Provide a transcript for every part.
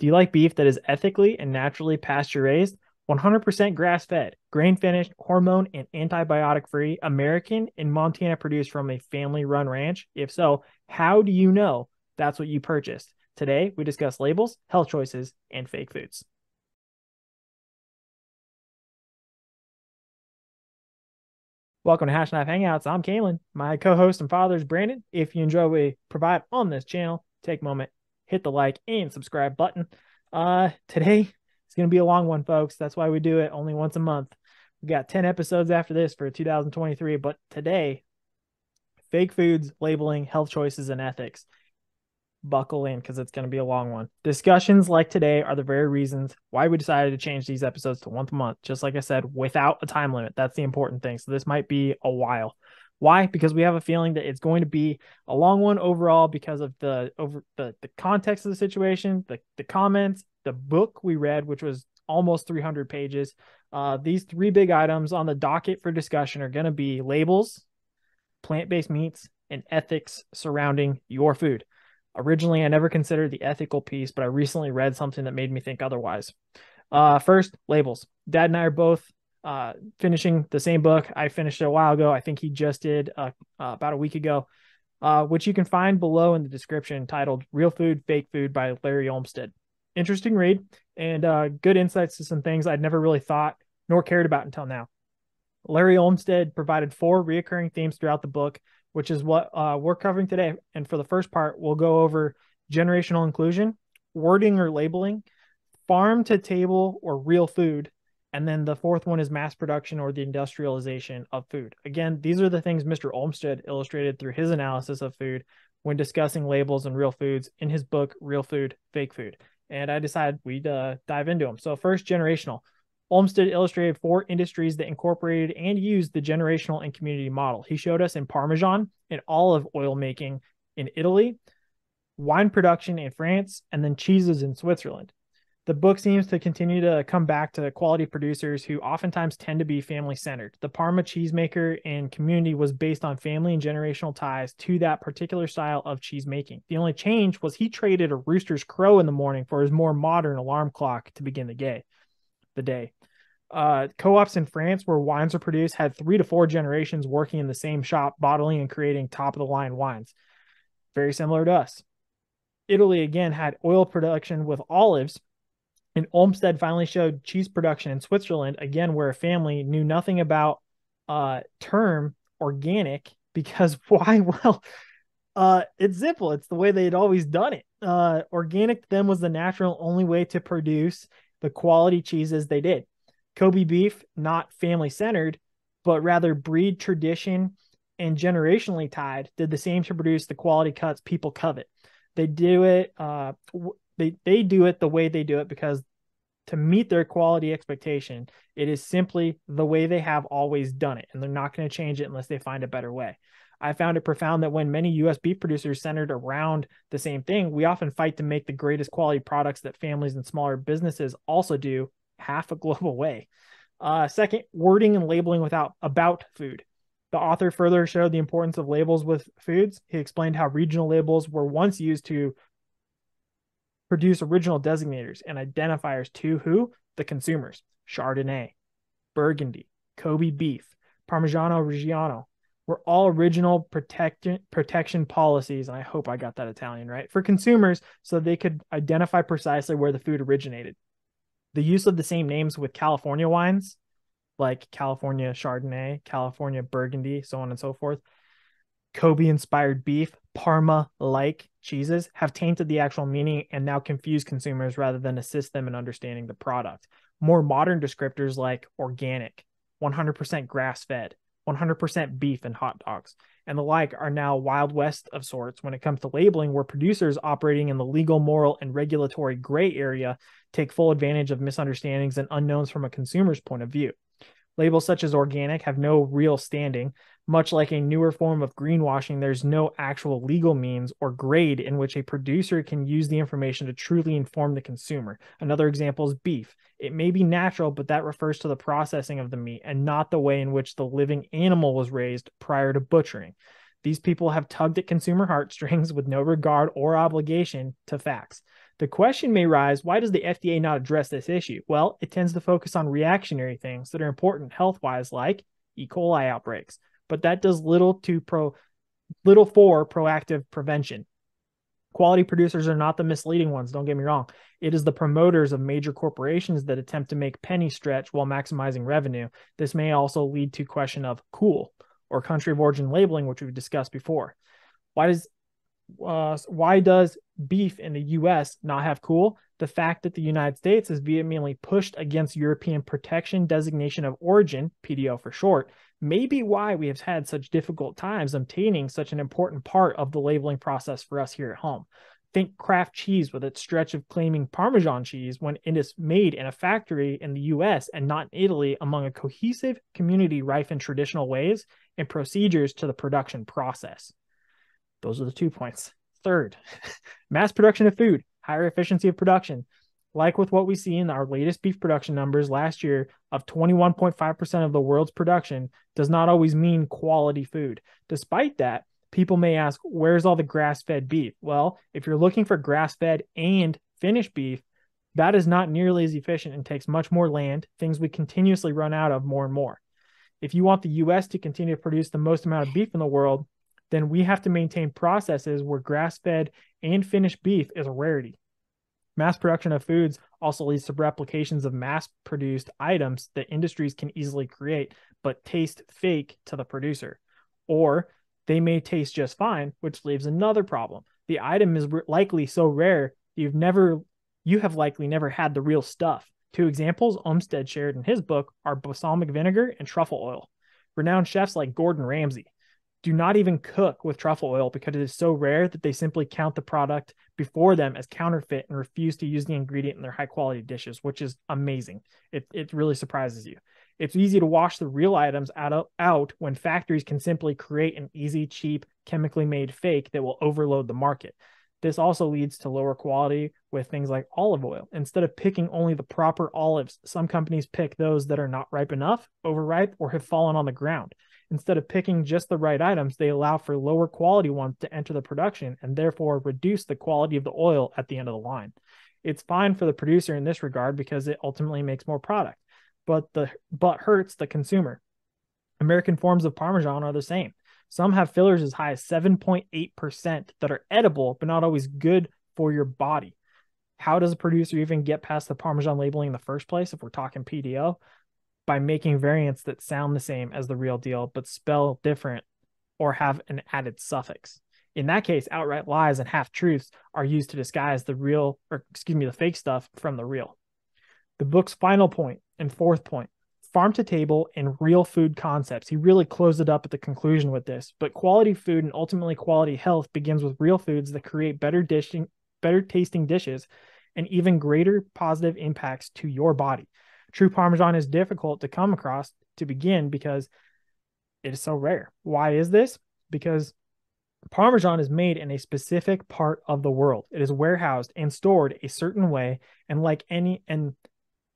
Do you like beef that is ethically and naturally pasture-raised, 100% grass-fed, grain-finished, hormone and antibiotic-free, American and Montana produced from a family-run ranch? If so, how do you know that's what you purchased? Today, we discuss labels, health choices, and fake foods. Welcome to #5 Hangouts. I'm Kalen. My co-host and father is Brandon. If you enjoy what we provide on this channel, take a moment, hit the like and subscribe button. Today it's going to be a long one, folks. That's why we do it only once a month. We've got 10 episodes after this for 2023. But today, fake foods, labeling, health choices, and ethics. Buckle in because it's going to be a long one. Discussions like today are the very reasons why we decided to change these episodes to once a month, just like I said, without a time limit. That's the important thing. So this might be a while. Why? Because we have a feeling that it's going to be a long one overall because of the context of the situation, the comments, the book we read, which was almost 300 pages. These three big items on the docket for discussion are going to be labels, plant-based meats, and ethics surrounding your food. Originally, I never considered the ethical piece, but I recently read something that made me think otherwise. First, labels. Dad and I are both finishing the same book. I finished it a while ago. I think he just did about a week ago, which you can find below in the description, titled Real Food, Fake Food by Larry Olmsted. Interesting read and good insights to some things I'd never really thought nor cared about until now. Larry Olmsted provided 4 reoccurring themes throughout the book, which is what we're covering today. And for the first part, we'll go over generational inclusion, wording or labeling, farm to table or real food, and then the fourth one is mass production or the industrialization of food. Again, these are the things Mr. Olmsted illustrated through his analysis of food when discussing labels and real foods in his book, Real Food, Fake Food. And I decided we'd dive into them. So first, generational. Olmsted illustrated 4 industries that incorporated and used the generational and community model. He showed us in Parmesan and olive oil making in Italy, wine production in France, and then cheeses in Switzerland. The book seems to continue to come back to quality producers who oftentimes tend to be family-centered. The Parma cheesemaker and community was based on family and generational ties to that particular style of cheesemaking. The only change was he traded a rooster's crow in the morning for his more modern alarm clock to begin the day. Co-ops in France where wines are produced had 3 to 4 generations working in the same shop, bottling and creating top-of-the-line wines. Very similar to us. Italy, again, had oil production with olives, and Olmsted finally showed cheese production in Switzerland, again, where a family knew nothing about term organic, because why? Well, it's simple. It's the way they'd always done it. Organic to them was the natural only way to produce the quality cheeses they did. Kobe beef, not family-centered, but rather breed, tradition, and generationally tied, did the same to produce the quality cuts people covet. They do it they do it the way they do it because to meet their quality expectation, it is simply the way they have always done it, and they're not going to change it unless they find a better way. I found it profound that when many U.S. beef producers centered around the same thing, we often fight to make the greatest quality products that families and smaller businesses also do half a global way. Second, wording and labeling about food. The author further showed the importance of labels with foods. He explained how regional labels were once used to produce original designators and identifiers to who? The consumers. Chardonnay, Burgundy, Kobe beef, Parmigiano Reggiano, were all original protection policies, and I hope I got that Italian right, for consumers so they could identify precisely where the food originated. The use of the same names with California wines, like California Chardonnay, California Burgundy, so on and so forth, Kobe-inspired beef, Parma-like cheeses, have tainted the actual meaning and now confuse consumers rather than assist them in understanding the product. More modern descriptors like organic, 100% grass-fed, 100% beef and hot dogs, and the like are now Wild West of sorts when it comes to labeling, where producers operating in the legal, moral, and regulatory gray area take full advantage of misunderstandings and unknowns from a consumer's point of view. Labels such as organic have no real standing. Much like a newer form of greenwashing, there's no actual legal means or grade in which a producer can use the information to truly inform the consumer. Another example is beef. It may be natural, but that refers to the processing of the meat and not the way in which the living animal was raised prior to butchering. These people have tugged at consumer heartstrings with no regard or obligation to facts. The question may rise, why does the FDA not address this issue? Well, it tends to focus on reactionary things that are important health-wise, like E. coli outbreaks, but that does little for proactive prevention. Quality producers are not the misleading ones, don't get me wrong. It is the promoters of major corporations that attempt to make penny stretch while maximizing revenue. This may also lead to question of COOL, or country of origin labeling, which we've discussed before. Why does beef in the U.S. not have COOL? The fact that the United States has vehemently pushed against European Protection Designation of Origin, PDO for short, may be why we have had such difficult times obtaining such an important part of the labeling process for us here at home. Think Kraft cheese with its stretch of claiming Parmesan cheese when it is made in a factory in the U.S. and not in Italy, among a cohesive community rife in traditional ways and procedures to the production process. Those are the 2 points. Third, mass production of food, higher efficiency of production. Like with what we see in our latest beef production numbers last year of 21.5% of the world's production does not always mean quality food. Despite that, people may ask, where's all the grass-fed beef? Well, if you're looking for grass-fed and finished beef, that is not nearly as efficient and takes much more land, things we continuously run out of more and more. If you want the U.S. to continue to produce the most amount of beef in the world, then we have to maintain processes where grass-fed and finished beef is a rarity. Mass production of foods also leads to replications of mass-produced items that industries can easily create, but taste fake to the producer. Or they may taste just fine, which leaves another problem. The item is likely so rare, you have likely never had the real stuff. Two examples Olmsted shared in his book are balsamic vinegar and truffle oil. Renowned chefs like Gordon Ramsay do not even cook with truffle oil because it is so rare that they simply count the product before them as counterfeit and refuse to use the ingredient in their high-quality dishes, which is amazing. It really surprises you. It's easy to wash the real items out when factories can simply create an easy, cheap, chemically made fake that will overload the market. This also leads to lower quality with things like olive oil. Instead of picking only the proper olives, some companies pick those that are not ripe enough, overripe, or have fallen on the ground. Instead of picking just the right items, they allow for lower quality ones to enter the production and therefore reduce the quality of the oil at the end of the line. It's fine for the producer in this regard because it ultimately makes more product, but hurts the consumer. American forms of Parmesan are the same. Some have fillers as high as 7.8% that are edible, but not always good for your body. How does a producer even get past the Parmesan labeling in the first place if we're talking PDO? By making variants that sound the same as the real deal, but spell different or have an added suffix. In that case, outright lies and half-truths are used to disguise the fake stuff from the real. The book's final point and fourth point, farm to table and real food concepts. He really closed it up at the conclusion with this, but quality food and ultimately quality health begins with real foods that create better tasting dishes and even greater positive impacts to your body. True Parmesan is difficult to come across to begin because it is so rare. Why is this? Because Parmesan is made in a specific part of the world. It is warehoused and stored a certain way, and like any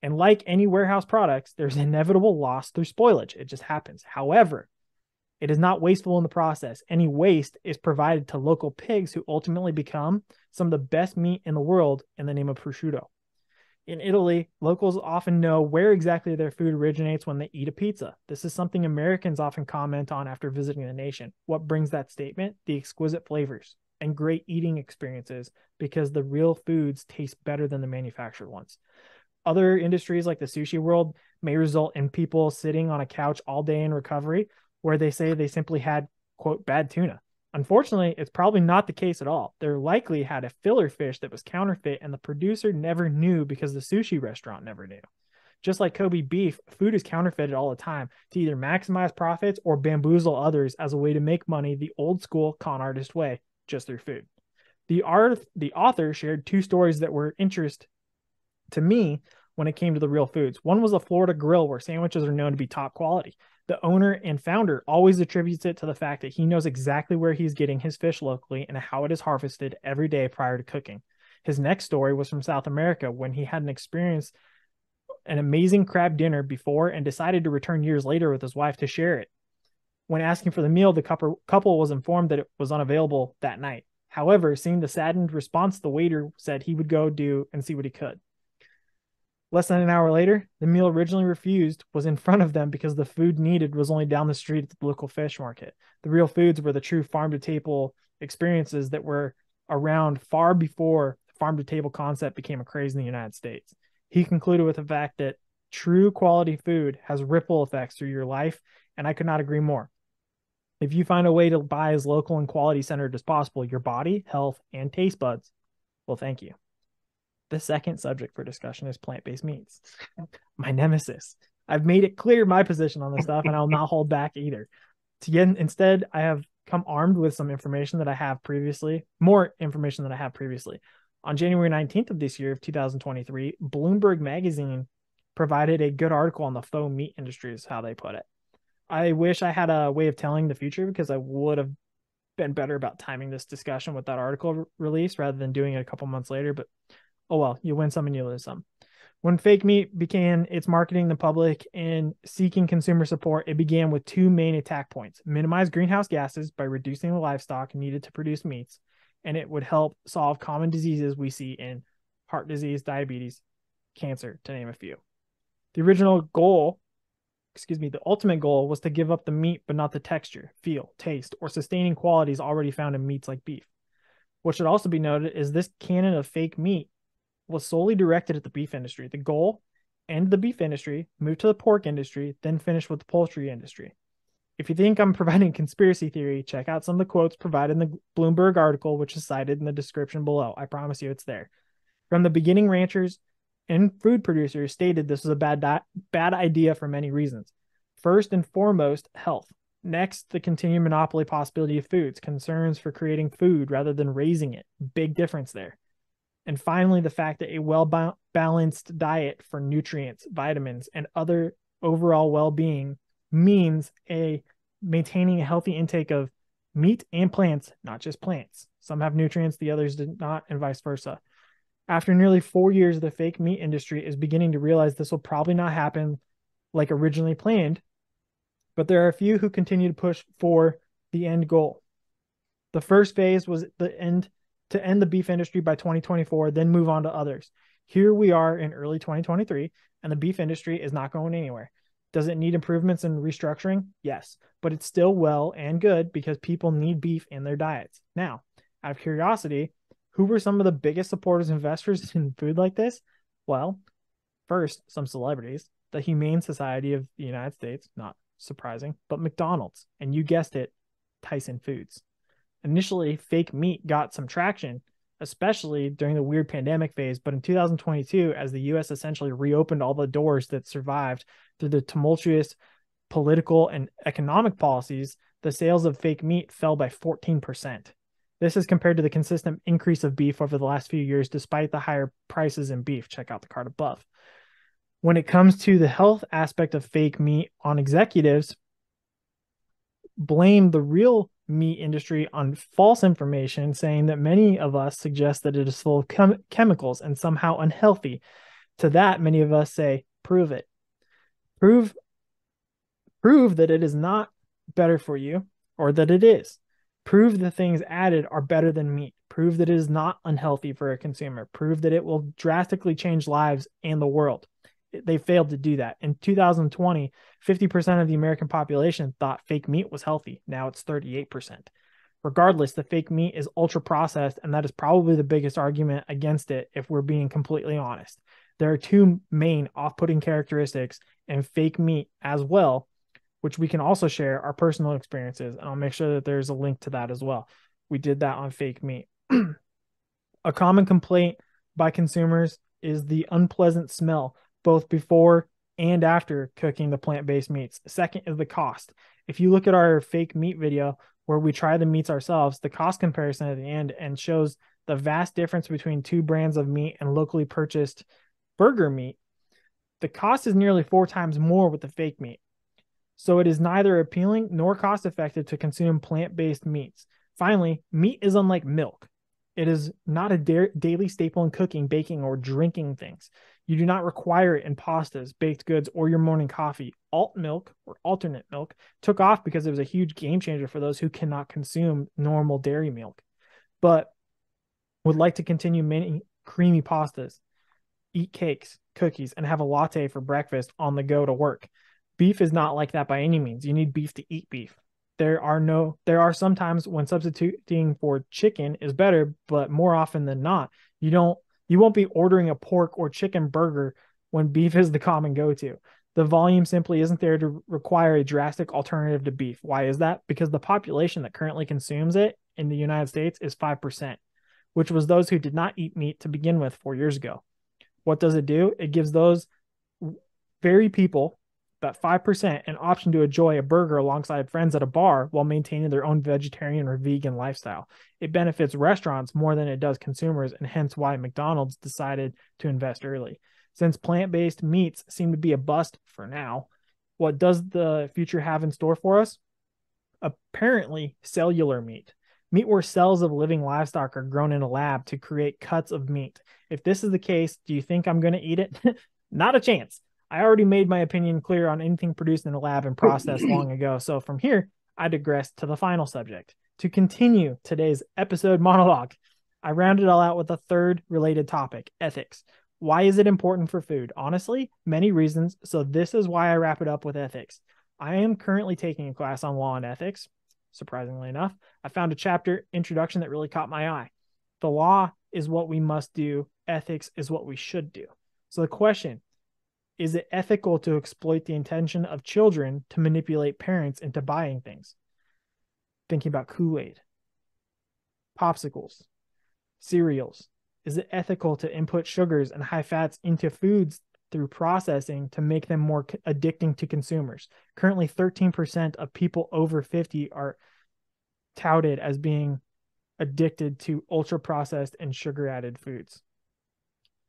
warehouse products, there's inevitable loss through spoilage. It just happens. However, it is not wasteful in the process. Any waste is provided to local pigs who ultimately become some of the best meat in the world in the name of prosciutto. In Italy, locals often know where exactly their food originates when they eat a pizza. This is something Americans often comment on after visiting the nation. What brings that statement? The exquisite flavors and great eating experiences, because the real foods taste better than the manufactured ones. Other industries like the sushi world may result in people sitting on a couch all day in recovery where they say they simply had, quote, bad tuna. Unfortunately, it's probably not the case at all. They likely had a filler fish that was counterfeit and the producer never knew because the sushi restaurant never knew. Just like Kobe beef, food is counterfeited all the time to either maximize profits or bamboozle others as a way to make money the old-school con artist way, just through food. The author shared two stories that were interest to me when it came to the real foods. One was a Florida grill where sandwiches are known to be top quality. The owner and founder always attributes it to the fact that he knows exactly where he's getting his fish locally and how it is harvested every day prior to cooking. His next story was from South America when he had an amazing crab dinner before and decided to return years later with his wife to share it. When asking for the meal, the couple was informed that it was unavailable that night. However, seeing the saddened response, the waiter said he would go do and see what he could. Less than an hour later, the meal originally refused was in front of them because the food needed was only down the street at the local fish market. The Real Foods were the true farm-to-table experiences that were around far before the farm-to-table concept became a craze in the United States. He concluded with the fact that true quality food has ripple effects through your life, and I could not agree more. If you find a way to buy as local and quality-centered as possible, your body, health, and taste buds will thank you. The second subject for discussion is plant-based meats. My nemesis. I've made it clear my position on this stuff, and I'll not hold back either. Instead, I have come armed with some information that I have previously, more information than I have previously. On January 19th of this year of 2023, Bloomberg Magazine provided a good article on the faux meat industry, is how they put it. I wish I had a way of telling the future because I would have been better about timing this discussion with that article release rather than doing it a couple months later, but oh well, you win some and you lose some. When fake meat began its marketing the public and seeking consumer support, it began with two main attack points: minimize greenhouse gases by reducing the livestock needed to produce meats, and it would help solve common diseases we see in heart disease, diabetes, cancer, to name a few. The ultimate goal was to give up the meat, but not the texture, feel, taste, or sustaining qualities already found in meats like beef. What should also be noted is this canon of fake meat was solely directed at the beef industry. The goal: end the beef industry, move to the pork industry, then finish with the poultry industry. If you think I'm providing conspiracy theory, check out some of the quotes provided in the Bloomberg article, which is cited in the description below. I promise you it's there. From the beginning, ranchers and food producers stated this was a bad idea for many reasons. First and foremost, health. Next, the continued monopoly possibility of foods, concerns for creating food rather than raising it. Big difference there. And finally, the fact that a well-balanced diet for nutrients, vitamins, and other overall well-being means maintaining a healthy intake of meat and plants, not just plants. Some have nutrients, the others did not, and vice versa. After nearly 4 years, the fake meat industry is beginning to realize this will probably not happen like originally planned, but there are a few who continue to push for the end goal. The first phase was to end the beef industry by 2024, then move on to others. Here we are in early 2023, and the beef industry is not going anywhere. Does it need improvements and restructuring? Yes, but it's still well and good because people need beef in their diets. Now, out of curiosity, who were some of the biggest supporters and investors in food like this? Well, first, some celebrities, the Humane Society of the United States, not surprising, but McDonald's, and you guessed it, Tyson Foods. Initially, fake meat got some traction, especially during the weird pandemic phase, but in 2022, as the U.S. essentially reopened all the doors that survived through the tumultuous political and economic policies, the sales of fake meat fell by 14%. This is compared to the consistent increase of beef over the last few years, despite the higher prices in beef. Check out the card above. When it comes to the health aspect of fake meat, on executives blame the real meat industry on false information, saying that many of us suggest that it is full of chemicals and somehow unhealthy. To that, many of us say, prove it. Prove that it is not better for you, or that it is. Prove the things added are better than meat. Prove that it is not unhealthy for a consumer. Prove that it will drastically change lives and the world. They failed to do that. In 2020, 50% of the American population thought fake meat was healthy. Now it's 38%. Regardless, the fake meat is ultra-processed, and that is probably the biggest argument against it if we're being completely honest. There are two main off-putting characteristics in fake meat as well, which we can also share our personal experiences, and I'll make sure that there's a link to that as well. We did that on fake meat. A common complaint by consumers is the unpleasant smell, both before and after cooking the plant-based meats. Second is the cost. If you look at our fake meat video where we try the meats ourselves, the cost comparison at the end and shows the vast difference between two brands of meat and locally purchased burger meat, the cost is nearly 4 times more with the fake meat. So it is neither appealing nor cost-effective to consume plant-based meats. Finally, meat is unlike milk. It is not a daily staple in cooking, baking, or drinking things. You do not require it in pastas, baked goods, or your morning coffee. Alt milk, or alternate milk, took off because it was a huge game changer for those who cannot consume normal dairy milk. but would like to continue many creamy pastas, eat cakes, cookies, and have a latte for breakfast on the go to work. Beef is not like that by any means. You need beef to eat beef. There are some times when substituting for chicken is better, but more often than not, you won't be ordering a pork or chicken burger when beef is the common go-to. The volume simply isn't there to require a drastic alternative to beef. Why is that? Because the population that currently consumes it in the United States is 5%, which was those who did not eat meat to begin with 4 years ago. What does it do? It gives those very people, that 5%, an option to enjoy a burger alongside friends at a bar while maintaining their own vegetarian or vegan lifestyle. It benefits restaurants more than it does consumers, and hence why McDonald's decided to invest early. Since plant-based meats seem to be a bust for now, what does the future have in store for us? Apparently, cellular meat. Meat where cells of living livestock are grown in a lab to create cuts of meat. If this is the case, do you think I'm going to eat it? Not a chance. I already made my opinion clear on anything produced in a lab and processed long ago. So from here, I digress to the final subject. To continue today's episode monologue, I round it all out with a third related topic, ethics. Why is it important for food? Honestly, many reasons. So this is why I wrap it up with ethics. I am currently taking a class on law and ethics. Surprisingly enough, I found a chapter introduction that really caught my eye. The law is what we must do. Ethics is what we should do. So the question, is it ethical to exploit the intention of children to manipulate parents into buying things? Thinking about Kool-Aid, popsicles, cereals. Is it ethical to input sugars and high fats into foods through processing to make them more addicting to consumers? Currently, 13% of people over 50 are touted as being addicted to ultra-processed and sugar-added foods.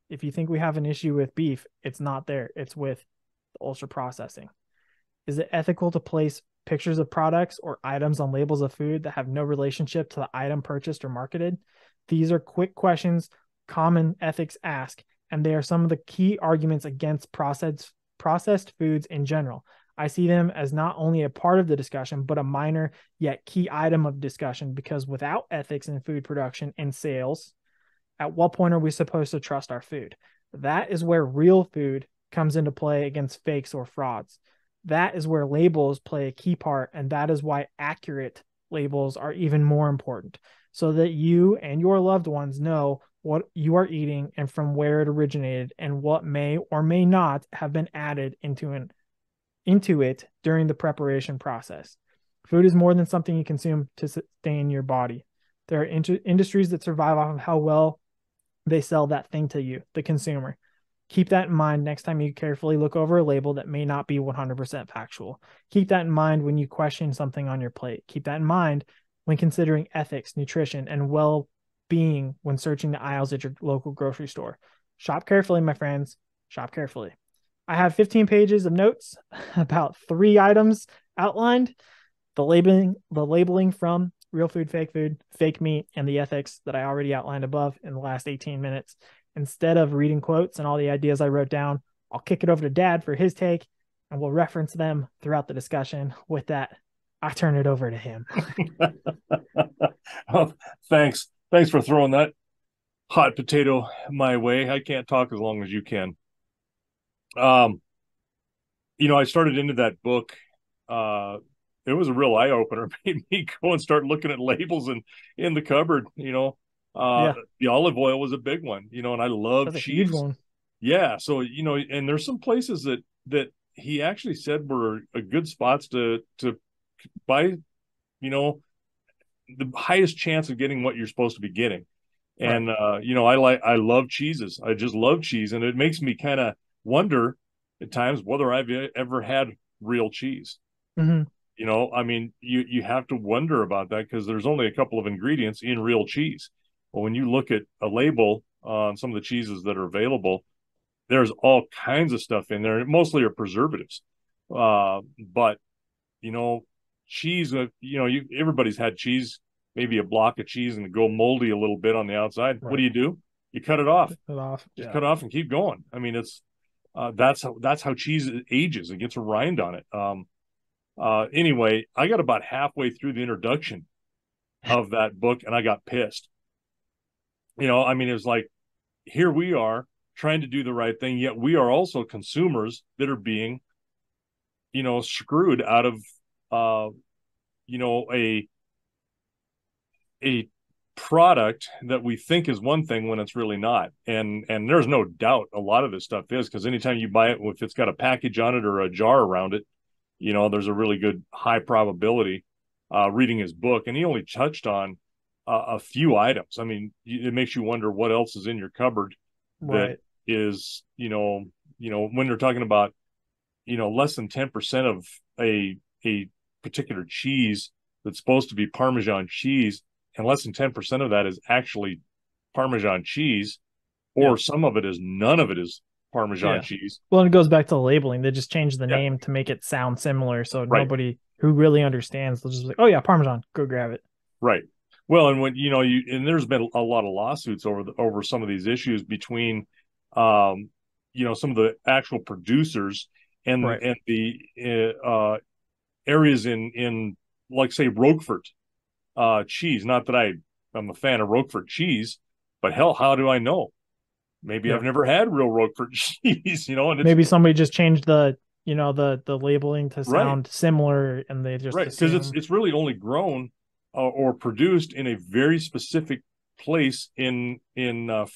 If you think we have an issue with beef, it's not there. It's with the ultra processing. Is it ethical to place pictures of products or items on labels of food that have no relationship to the item purchased or marketed? These are quick questions common ethics ask, and they are some of the key arguments against processed foods in general. I see them as not only a part of the discussion, but a minor yet key item of discussion, because without ethics in food production and sales, at what point are we supposed to trust our food? That is where real food comes into play against fakes or frauds. That is where labels play a key part, and that is why accurate labels are even more important, so that you and your loved ones know what you are eating and from where it originated and what may or may not have been added into it during the preparation process. Food is more than something you consume to sustain your body. There are industries that survive off of how well they sell that thing to you, the consumer. Keep that in mind next time you carefully look over a label that may not be 100% factual. Keep that in mind when you question something on your plate. Keep that in mind when considering ethics, nutrition, and well-being when searching the aisles at your local grocery store. Shop carefully, my friends. Shop carefully. I have 15 pages of notes about 3 items outlined. The labeling from Real Food, Fake Food, Fake Meat, and the ethics that I already outlined above in the last 18 minutes. Instead of reading quotes and all the ideas I wrote down, I'll kick it over to Dad for his take, and we'll reference them throughout the discussion. With that, I turn it over to him. Oh, thanks. Thanks for throwing that hot potato my way. I can't talk as long as you can. I started into that book, it was a real eye-opener. Made me go and start looking at labels in the cupboard, The olive oil was a big one, and I love cheese. That's a huge one. Yeah. So, and there's some places that he actually said were good spots to buy, the highest chance of getting what you're supposed to be getting. And, right. I love cheeses. I just love cheese. And it makes me kind of wonder at times whether I've ever had real cheese. Mm-hmm. You have to wonder about that because there's only a couple of ingredients in real cheese. But when you look at a label on some of the cheeses that are available, there's all kinds of stuff in there, and mostly are preservatives. But cheese, everybody's had cheese, maybe a block of cheese, and go moldy a little bit on the outside. Right. What do? You cut it off. Just cut it off and keep going. I mean, it's that's how cheese ages. It gets a rind on it. Anyway, I got about halfway through the introduction of that book and I got pissed. you know, I mean, it's like, here we are trying to do the right thing, yet we are also consumers that are being, you know, screwed out of, you know, a product that we think is one thing when it's really not. And there's no doubt a lot of this stuff is, because anytime you buy it, if it's got a package on it or a jar around it, you know, there's a really good high probability. Reading his book, and he only touched on a few items. I mean, it makes you wonder what else is in your cupboard right. that is, you know, when they're talking about, you know, less than 10% of a particular cheese that's supposed to be Parmesan cheese, and less than 10% of that is actually Parmesan cheese, or yeah. some of it is, none of it is Parmesan yeah. cheese. Well, and it goes back to the labeling. They just changed the yeah. name to make it sound similar, so right. nobody who really understands, they'll just be like, oh yeah, Parmesan, go grab it. Right. Well, and when, you know, you, and there's been a lot of lawsuits over some of these issues between, you know, some of the actual producers and, right. and the areas in like, say, Roquefort cheese. Not that I'm a fan of Roquefort cheese, but hell, how do I know? Maybe yeah. I've never had real Roquefort cheese, you know, and it's, maybe somebody just changed the, you know, the labeling to sound right. similar, and they just right, because it's really only grown or produced in a very specific place in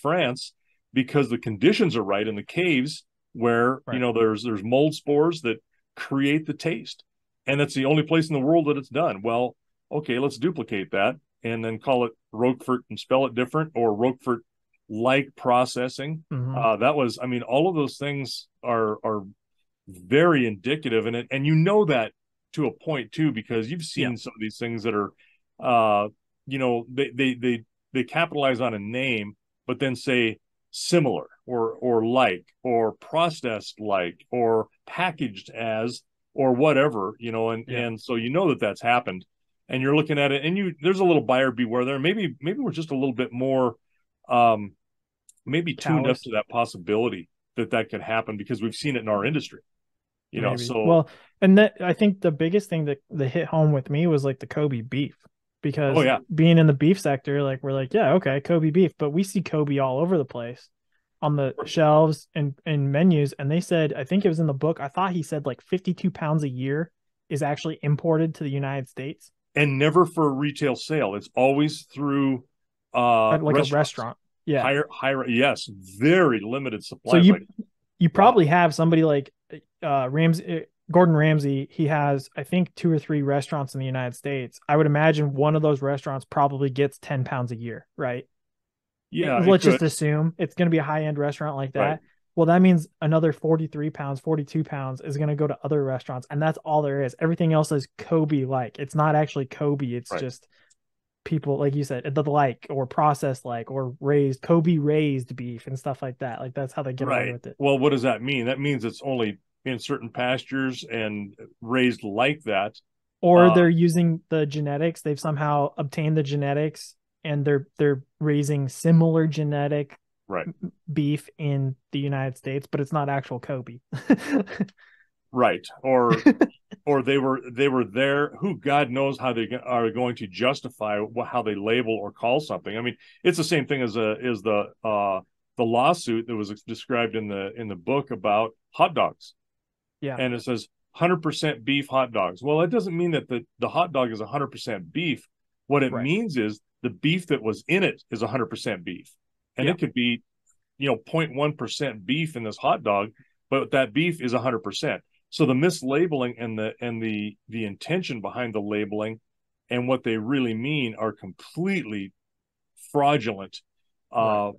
France, because the conditions are right in the caves where right. you know there's mold spores that create the taste, and that's the only place in the world that it's done. Well, okay, let's duplicate that and then call it Roquefort and spell it different, or Roquefort like processing. Mm-hmm. That was, I mean, all of those things are very indicative in it, and you know that to a point too, because you've seen yeah. some of these things that are you know, they capitalize on a name but then say similar or like or processed like or packaged as or whatever, you know, and yeah. and so you know that that's happened, and you're looking at it, and you, there's a little buyer beware there. Maybe we're just a little bit more maybe tuned up to that possibility that could happen, because we've seen it in our industry. You know, maybe. So well, and that, I think the biggest thing that hit home with me was like the Kobe beef, because oh, yeah. being in the beef sector, like we're like, yeah, okay, Kobe beef, but we see Kobe all over the place on the shelves and menus. And they said, I think it was in the book, I thought he said like 52 pounds a year is actually imported to the United States, and never for retail sale. It's always through like a restaurant. Yeah. Higher, yes, very limited supply. So you probably have somebody like Gordon Ramsay. He has, I think, 2 or 3 restaurants in the United States. I would imagine one of those restaurants probably gets 10 pounds a year, right? Yeah. Let's just assume it's going to be a high-end restaurant like that. Right. Well, that means another 43 pounds, 42 pounds is going to go to other restaurants, and that's all there is. Everything else is Kobe-like. It's not actually Kobe. It's right. just people, like you said, the like or processed like or raised, Kobe raised beef and stuff like that. Like that's how they get right. away with it. Well, what does that mean? That means it's only in certain pastures and raised like that. Or they're using the genetics. They've somehow obtained the genetics, and they're raising similar genetic right. beef in the United States, but it's not actual Kobe. Right. Or they were there. Who God knows how they are going to justify how they label or call something. I mean, it's the same thing as the lawsuit that was described in the book about hot dogs. Yeah. And it says 100% beef hot dogs. Well, it doesn't mean that the hot dog is 100% beef. What it right. means is the beef that was in it is 100% beef. And yeah. it could be, you know, 0.1% beef in this hot dog, but that beef is 100%. So the mislabeling and the intention behind the labeling and what they really mean are completely fraudulent right.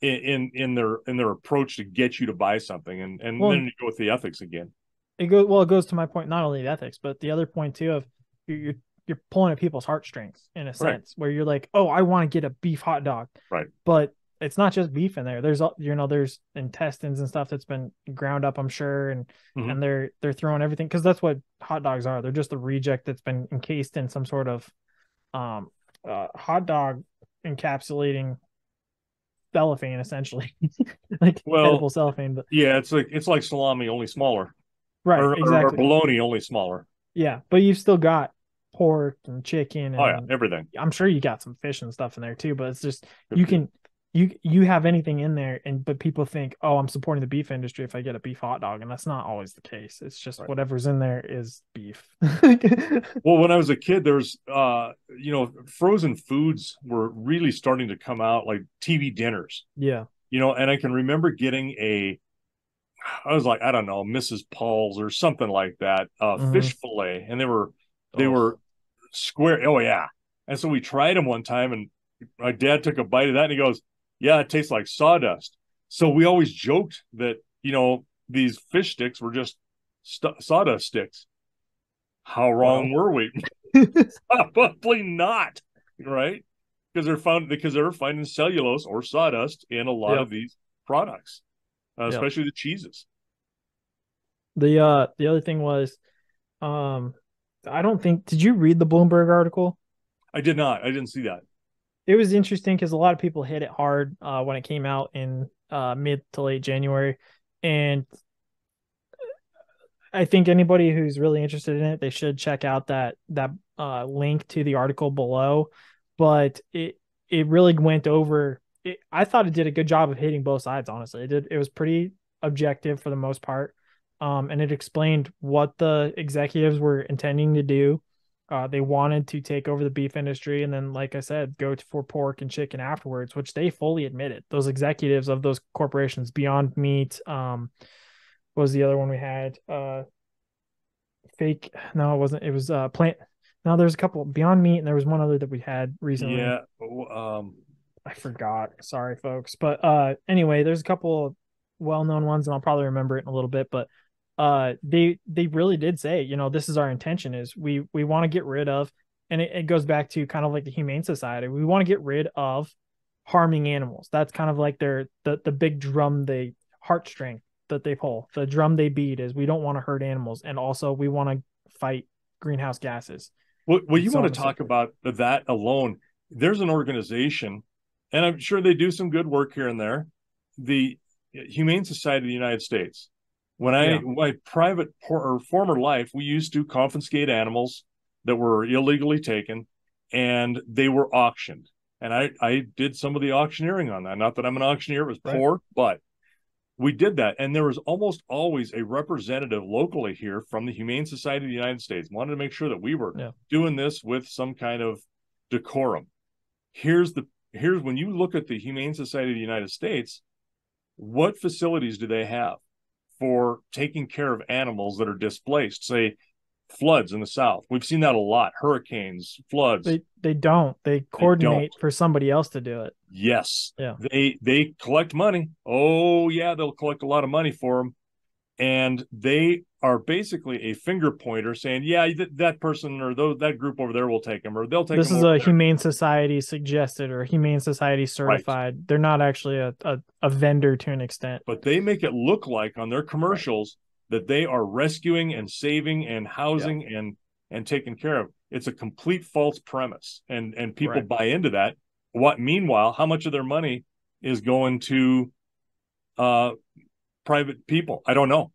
in their approach to get you to buy something, and well, then you go with the ethics again. It goes to my point, not only the ethics, but the other point too of you're pulling at people's heartstrings in a sense right. where you're like, oh, I want to get a beef hot dog, right? But it's not just beef in there. There's, you know, there's intestines and stuff that's been ground up, I'm sure. And, mm-hmm. and they're throwing everything. 'Cause that's what hot dogs are. They're just a reject that's been encased in some sort of, hot dog encapsulating cellophane, essentially. Like edible cellophane. But yeah, it's like salami, only smaller. Right. Exactly. Or bologna, only smaller. Yeah. But you've still got pork and chicken. And, oh yeah, everything. I'm sure you got some fish and stuff in there too, but it's just, you can, you have anything in there, but people think, oh, I'm supporting the beef industry if I get a beef hot dog, and that's not always the case. It's just right. Whatever's in there is beef. Well, when I was a kid, there's frozen foods were really starting to come out, like TV dinners. Yeah. And I can remember getting I don't know, Mrs. Paul's or something like that, fish fillet, and they were square. Oh yeah. And so we tried them one time, and my dad took a bite of that, and he goes, yeah, it tastes like sawdust. So we always joked that, these fish sticks were just sawdust sticks. How wrong were we? Probably not, right? Because they were finding cellulose or sawdust in a lot of these products, especially the cheeses. The other thing was, did you read the Bloomberg article? I did not. I didn't see that. It was interesting because a lot of people hit it hard when it came out in mid to late January. And I think anybody who's really interested in it, they should check out that link to the article below. But it really went over. I thought it did a good job of hitting both sides, honestly. It did. It was pretty objective for the most part. And it explained what the executives were intending to do. They wanted to take over the beef industry and then, like I said, go for pork and chicken afterwards, which they fully admitted. Those executives of those corporations, Beyond Meat, what was the other one we had? Plant. Now there's a couple, Beyond Meat, and there was one other that we had recently. Yeah. I forgot. Sorry, folks. But anyway, there's a couple of well-known ones, and I'll probably remember it in a little bit, but they really did say, this is our intention, is we want to get rid of, and it goes back to kind of like the Humane Society. We want to get rid of harming animals. That's kind of like the big drum, the heartstring that they pull, the drum they beat, is we don't want to hurt animals. And also we want to fight greenhouse gases. Well, you want to talk about that alone. There's an organization, and I'm sure they do some good work here and there, the Humane Society of the United States. When my private or former life, we used to confiscate animals that were illegally taken, and they were auctioned. And I did some of the auctioneering on that. Not that I'm an auctioneer, it was poor, but we did that. And there was almost always a representative locally here from the Humane Society of the United States. Wanted to make sure that we were doing this with some kind of decorum. Here's when you look at the Humane Society of the United States, what facilities do they have for taking care of animals that are displaced, say floods in the South? We've seen that a lot. Hurricanes, floods. They coordinate for somebody else to do it. Yes. Yeah. They collect money. Oh yeah. They'll collect a lot of money for them. And they are basically a finger pointer saying, yeah, that person or that group over there will take them, or they'll take them. This is a Humane Society suggested or Humane Society certified. Right. They're not actually a vendor to an extent. But they make it look like on their commercials that they are rescuing and saving and housing and taking care of. It's a complete false premise. And people buy into that. Meanwhile, how much of their money is going to private people? I don't know.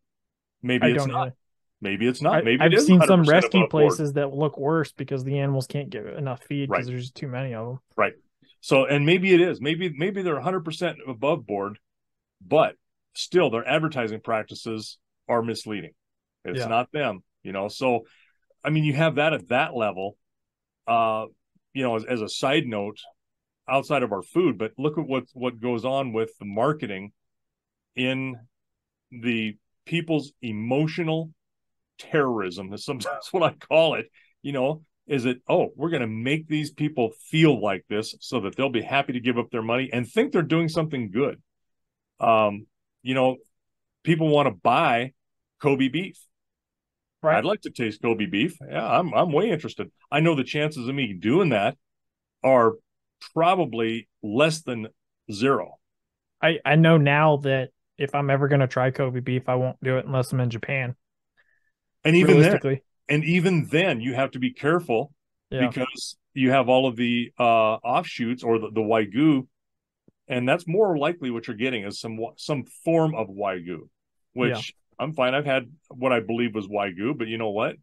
Maybe it's not. Maybe I've seen some rescue places that look worse because the animals can't get enough feed because there's too many of them. Right. So, and maybe it is. Maybe they're 100% above board, but still their advertising practices are misleading. It's not them, So, I mean, you have that at that level. As a side note, outside of our food, but look at what goes on with the marketing in the people's emotional terrorism is sometimes what I call it, is that, oh, we're going to make these people feel like this so that they'll be happy to give up their money and think they're doing something good. People want to buy Kobe beef. Right. I'd like to taste Kobe beef. Yeah, I'm way interested. I know the chances of me doing that are probably less than zero. I know now that if I'm ever going to try Kobe beef, I won't do it unless I'm in Japan. And even then you have to be careful because you have all of the offshoots or the Wagyu, and that's more likely what you're getting is some form of Wagyu, which I'm fine. I've had what I believe was Wagyu, but you know what?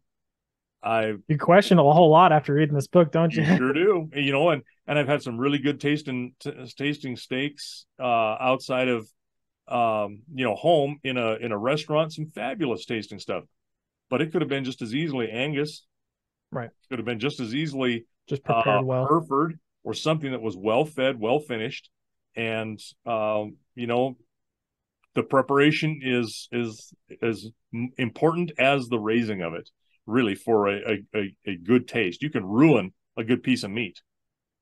You question a whole lot after reading this book, don't you? You sure do. And, And I've had some really good tasting steaks outside of, home in a restaurant, some fabulous tasting stuff. But it could have been just as easily Angus. Right. Could have been just as easily just prepared well. Hereford, or something that was well-fed, well-finished. And, the preparation is as important as the raising of it, really, for a good taste. You can ruin a good piece of meat.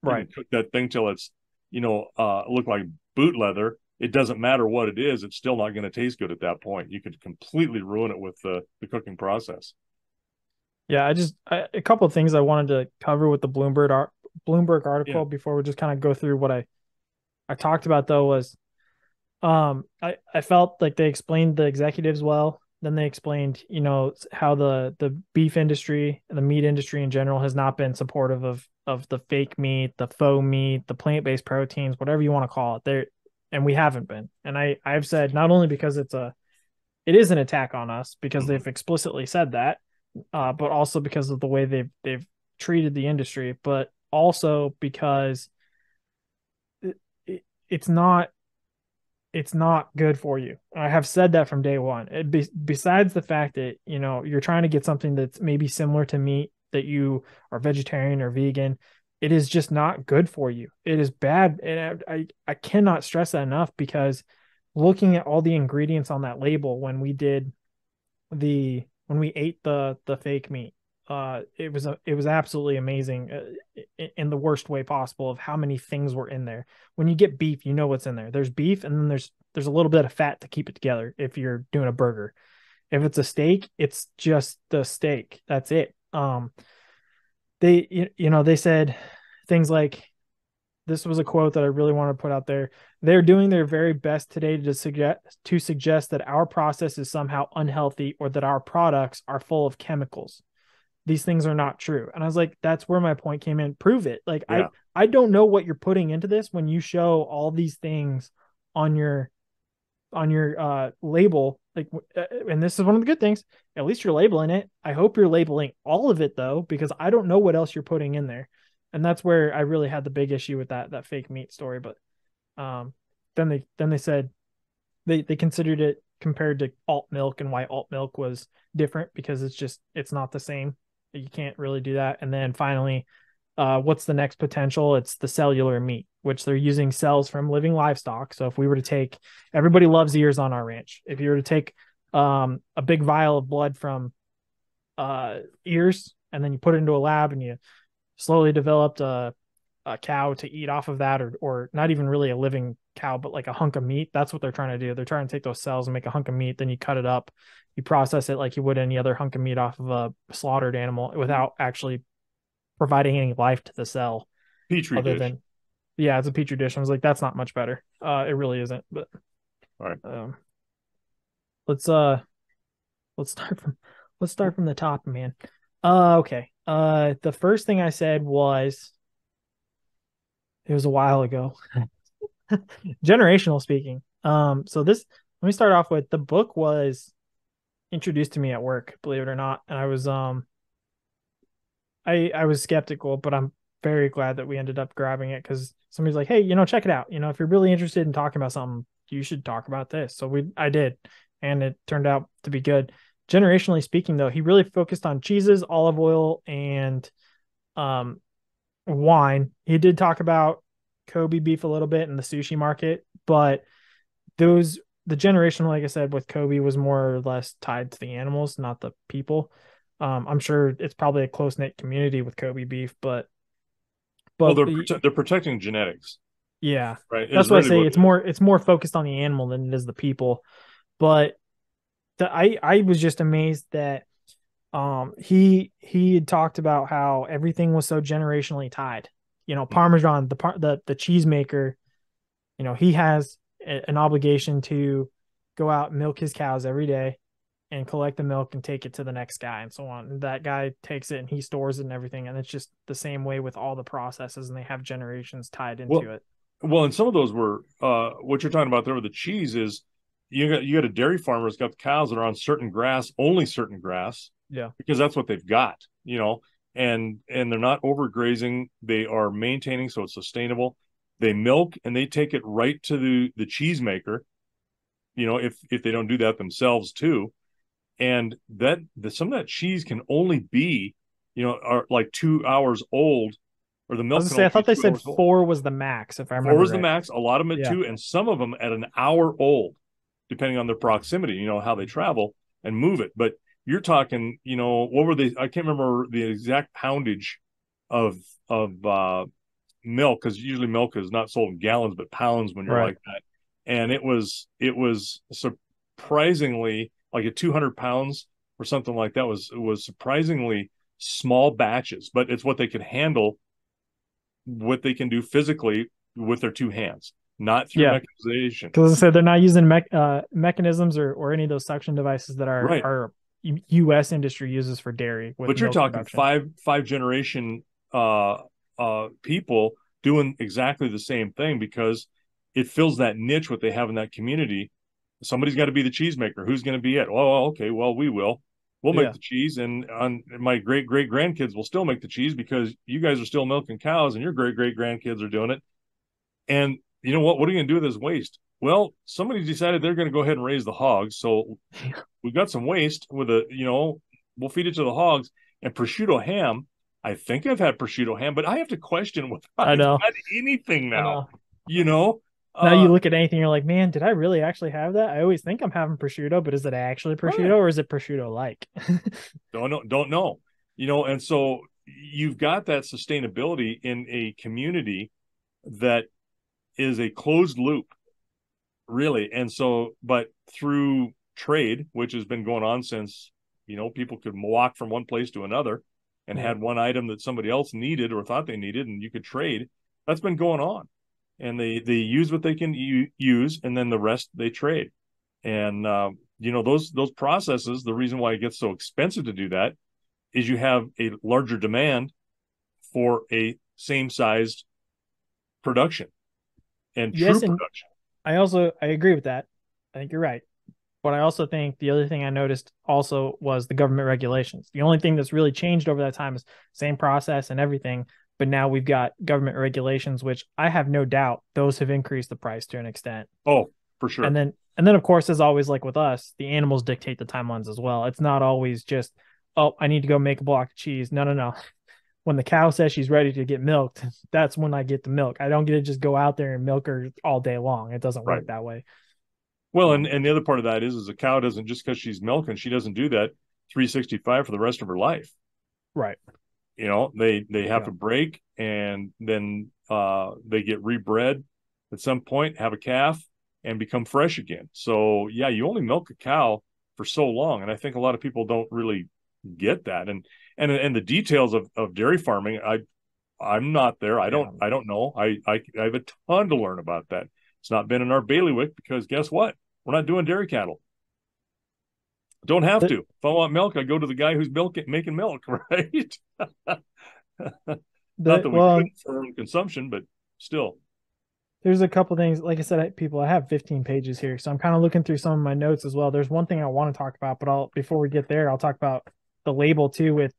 Right. Cook that thing till it's, look like boot leather. It doesn't matter what it is. It's still not going to taste good at that point. You could completely ruin it with the cooking process. Yeah, a couple of things I wanted to cover with the Bloomberg article before we just kind of go through what I talked about, though, was I felt like they explained the executives well. Then they explained, how the beef industry and the meat industry in general has not been supportive of the fake meat, the faux meat, the plant-based proteins, whatever you want to call it. And we haven't been. And I've said, not only because it is an attack on us, because they've explicitly said that, but also because of the way they've treated the industry, but also because it's not good for you. I have said that from day one. Besides the fact that, you're trying to get something that's maybe similar to meat, that you are vegetarian or vegan, it is just not good for you. It is bad. And I cannot stress that enough, because looking at all the ingredients on that label, when we ate the fake meat, it was absolutely amazing in the worst way possible of how many things were in there. When you get beef, what's in there. There's beef, and then there's a little bit of fat to keep it together. If you're doing a burger, if it's a steak, it's just the steak. That's it. They said things like, this was a quote that I really want to put out there. They're doing their very best today to suggest that our process is somehow unhealthy, or that our products are full of chemicals. These things are not true. And I was like, that's where my point came in. Prove it. Like, yeah. I don't know what you're putting into this when you show all these things on your label. Like, and this is one of the good things. At least you're labeling it. I hope you're labeling all of it, though, because I don't know what else you're putting in there. And that's where I really had the big issue with that fake meat story. But then they said they considered it compared to alt milk, and why alt milk was different, because it's not the same. You can't really do that. And then finally, what's the next potential? It's the cellular meat, which they're using cells from living livestock. So if we were to take, everybody loves ears on our ranch. If you were to take a big vial of blood from ears, and then you put it into a lab, and you slowly developed a cow to eat off of that, or not even really a living cow, but like a hunk of meat. That's what they're trying to do. They're trying to take those cells and make a hunk of meat. Then you cut it up, you process it like you would any other hunk of meat off of a slaughtered animal, without actually providing any life to the cell. Petri dish. Yeah, it's a petri dish. I was like, that's not much better. It really isn't. But all right, let's start from the top, man. Okay. The first thing I said was, it was a while ago, generational speaking. Let me start off with, the book was introduced to me at work, believe it or not. And I was, I was skeptical, but I'm very glad that we ended up grabbing it, because somebody's like, hey, check it out. If you're really interested in talking about something, you should talk about this. So I did. And it turned out to be good. Generationally speaking, though, he really focused on cheeses, olive oil, and wine. He did talk about Kobe beef a little bit in the sushi market, but the generational, like I said, with Kobe was more or less tied to the animals, not the people. I'm sure it's probably a close-knit community with Kobe beef, but they're protecting genetics. Yeah, right. That's why I say it's more focused on the animal than it is the people. But I was just amazed that he had talked about how everything was so generationally tied. Parmesan, the cheesemaker, he has an obligation to go out and milk his cows every day and collect the milk and take it to the next guy, and so on. And that guy takes it and he stores it and everything. And it's just the same way with all the processes, and they have generations tied into it. Well, and some of those were what you're talking about there with the cheese is, you got a dairy farmer that's got the cows that are on certain grass, only certain grass, yeah, because that's what they've got, and they're not overgrazing. They are maintaining, so it's sustainable. They milk and they take it right to the cheesemaker, you know, if they don't do that themselves too. And that some of that cheese can only be, you know, are like 2 hours old, or the milk. I thought they said 4 was the max, if I remember. 4 was the max. A lot of them at 2, and some of them at an hour old, depending on their proximity, you know, how they travel and move it. But you're talking, you know, what were they? I can't remember the exact poundage of milk, because usually milk is not sold in gallons, but pounds when you're like that. And it was surprisingly like at 200 pounds or something like that was surprisingly small batches, but it's what they could handle, what they can do physically with their two hands, not through mechanization. Because as I said, they're not using mechanisms or any of those suction devices that our U.S. industry uses for dairy. But you're talking production. five generation people doing exactly the same thing, because it fills that niche what they have in that community. Somebody's got to be the cheesemaker. Who's going to be it? Oh, okay. Well, we will. We'll make the cheese, and my great grandkids will still make the cheese, because you guys are still milking cows, and your great grandkids are doing it. And you know what? What are you going to do with this waste? Well, somebody decided they're going to go ahead and raise the hogs, so we've got some waste with we'll feed it to the hogs. And prosciutto ham. I think I've had prosciutto ham, but I have to question whether I've had anything now. You know. Now you look at anything, you're like, man, did I really actually have that? I always think I'm having prosciutto, but is it actually prosciutto or is it prosciutto-like? Don't know. You know, and so you've got that sustainability in a community that is a closed loop, really. And so, but through trade, which has been going on since, you know, people could walk from one place to another and had one item that somebody else needed or thought they needed, and you could trade. That's been going on. And they use what they can use, and then the rest they trade. And, you know, those processes, the reason why it gets so expensive to do that is you have a larger demand for a same-sized production and production. I agree with that. I think you're right. But I also think the other thing I noticed also was the government regulations. The only thing that's really changed over that time is same process and everything, but now we've got government regulations, which I have no doubt those have increased the price to an extent. Oh, for sure. And then of course, as always, like with us, the animals dictate the timelines as well. It's not always just, oh, I need to go make a block of cheese. No. When the cow says she's ready to get milked, that's when I get the milk. I don't get to just go out there and milk her all day long. It doesn't work that way. Well, and the other part of that is a cow doesn't, just because she's milking, she doesn't do that 365 for the rest of her life. Right. You know, they have to break, and then they get rebred at some point, have a calf, and become fresh again. So, yeah, you only milk a cow for so long. And I think a lot of people don't really get that. And the details of dairy farming, I'm not there. I don't know. I have a ton to learn about that. It's not been in our bailiwick, because guess what? We're not doing dairy cattle. Don't have to. If I want milk, I go to the guy who's making milk, right? Not that we couldn't for consumption, but still. There's a couple things. Like I said, I have 15 pages here, so I'm kind of looking through some of my notes as well. There's one thing I want to talk about, but before we get there, I'll talk about the label too,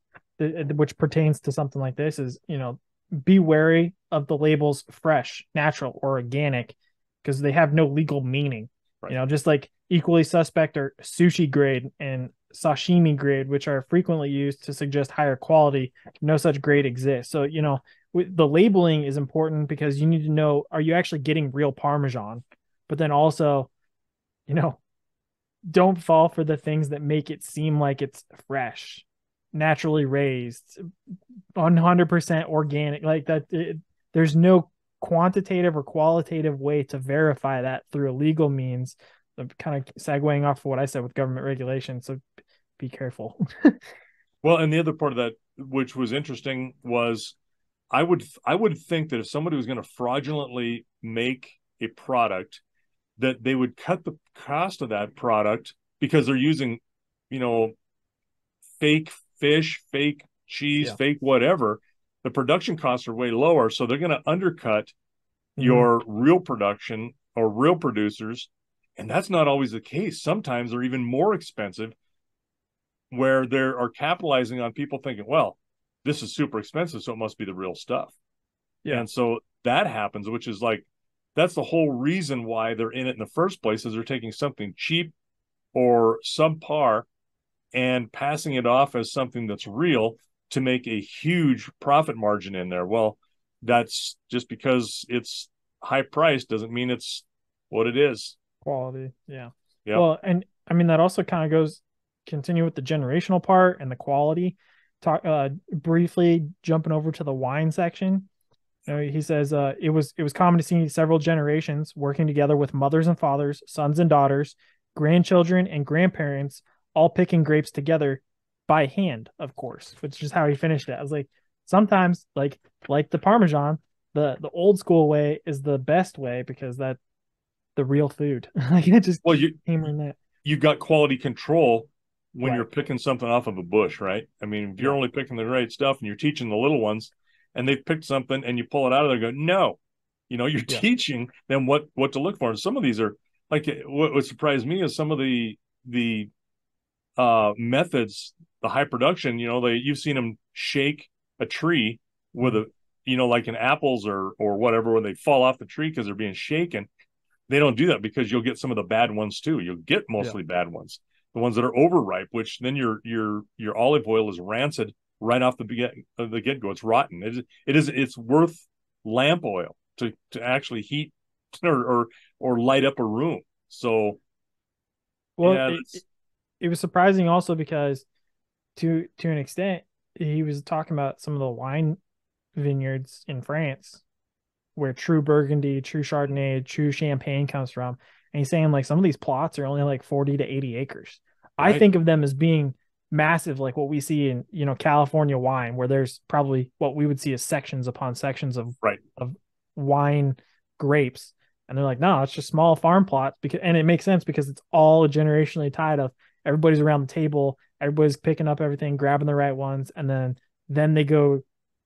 which pertains to something like this is, you know, be wary of the labels fresh, natural, or organic, because they have no legal meaning. Right. You know, just like equally suspect are sushi grade and sashimi grade, which are frequently used to suggest higher quality. No such grade exists. So, you know, the labeling is important, because you need to know, are you actually getting real Parmesan? But then also, you know, don't fall for the things that make it seem like it's fresh, naturally raised, 100% organic. Like that, there's no quantitative or qualitative way to verify that through legal means. I'm kind of segueing off of what I said with government regulation, so be careful. Well, and the other part of that, which was interesting, was I would think that if somebody was going to fraudulently make a product, that they would cut the cost of that product, because they're using, you know, fake fish, fake cheese, fake whatever. The production costs are way lower, so they're going to undercut your real production or real producers. And that's not always the case. Sometimes they're even more expensive, where they are capitalizing on people thinking, well, this is super expensive, so it must be the real stuff. Yeah. And so that happens, which is like, that's the whole reason why they're in it in the first place, is they're taking something cheap or subpar and passing it off as something that's real to make a huge profit margin in there. Well, that's just because it's high priced doesn't mean it's what it is. Quality. Yeah. Yep. Well, and I mean, that also kind of goes, continue with the generational part and the quality. Talk briefly, jumping over to the wine section. You know, he says it was common to see several generations working together with mothers and fathers, sons and daughters, grandchildren and grandparents, all picking grapes together by hand, of course, which is how he finished it. I was like, sometimes like the Parmesan, the old school way is the best way, because that the real food. Like it just hammering that. You got quality control when you're picking something off of a bush, right? I mean, if you're only picking the right stuff and you're teaching the little ones and they've picked something and you pull it out of there and go, no, you know, you're teaching them what to look for. And some of these are like, what surprised me is some of the methods, the high production, you know, you've seen them shake a tree with a, you know, like in apples or whatever, when they fall off the tree because they're being shaken. They don't do that because you'll get some of the bad ones too. You'll get mostly bad ones, the ones that are overripe, which then your olive oil is rancid right off the get go. It's rotten. It's worth lamp oil to actually heat or light up a room. So, well, it was surprising also because to an extent he was talking about some of the wine vineyards in France, where true Burgundy, true Chardonnay, true Champagne comes from. And he's saying like some of these plots are only like 40 to 80 acres. Right. I think of them as being massive, like what we see in, you know, California wine, where there's probably what we would see as sections upon sections of wine grapes. And they're like, no, it's just small farm plots, because, and it makes sense because it's all generationally tied up. Everybody's around the table. Everybody's picking up everything, grabbing the right ones. And then they go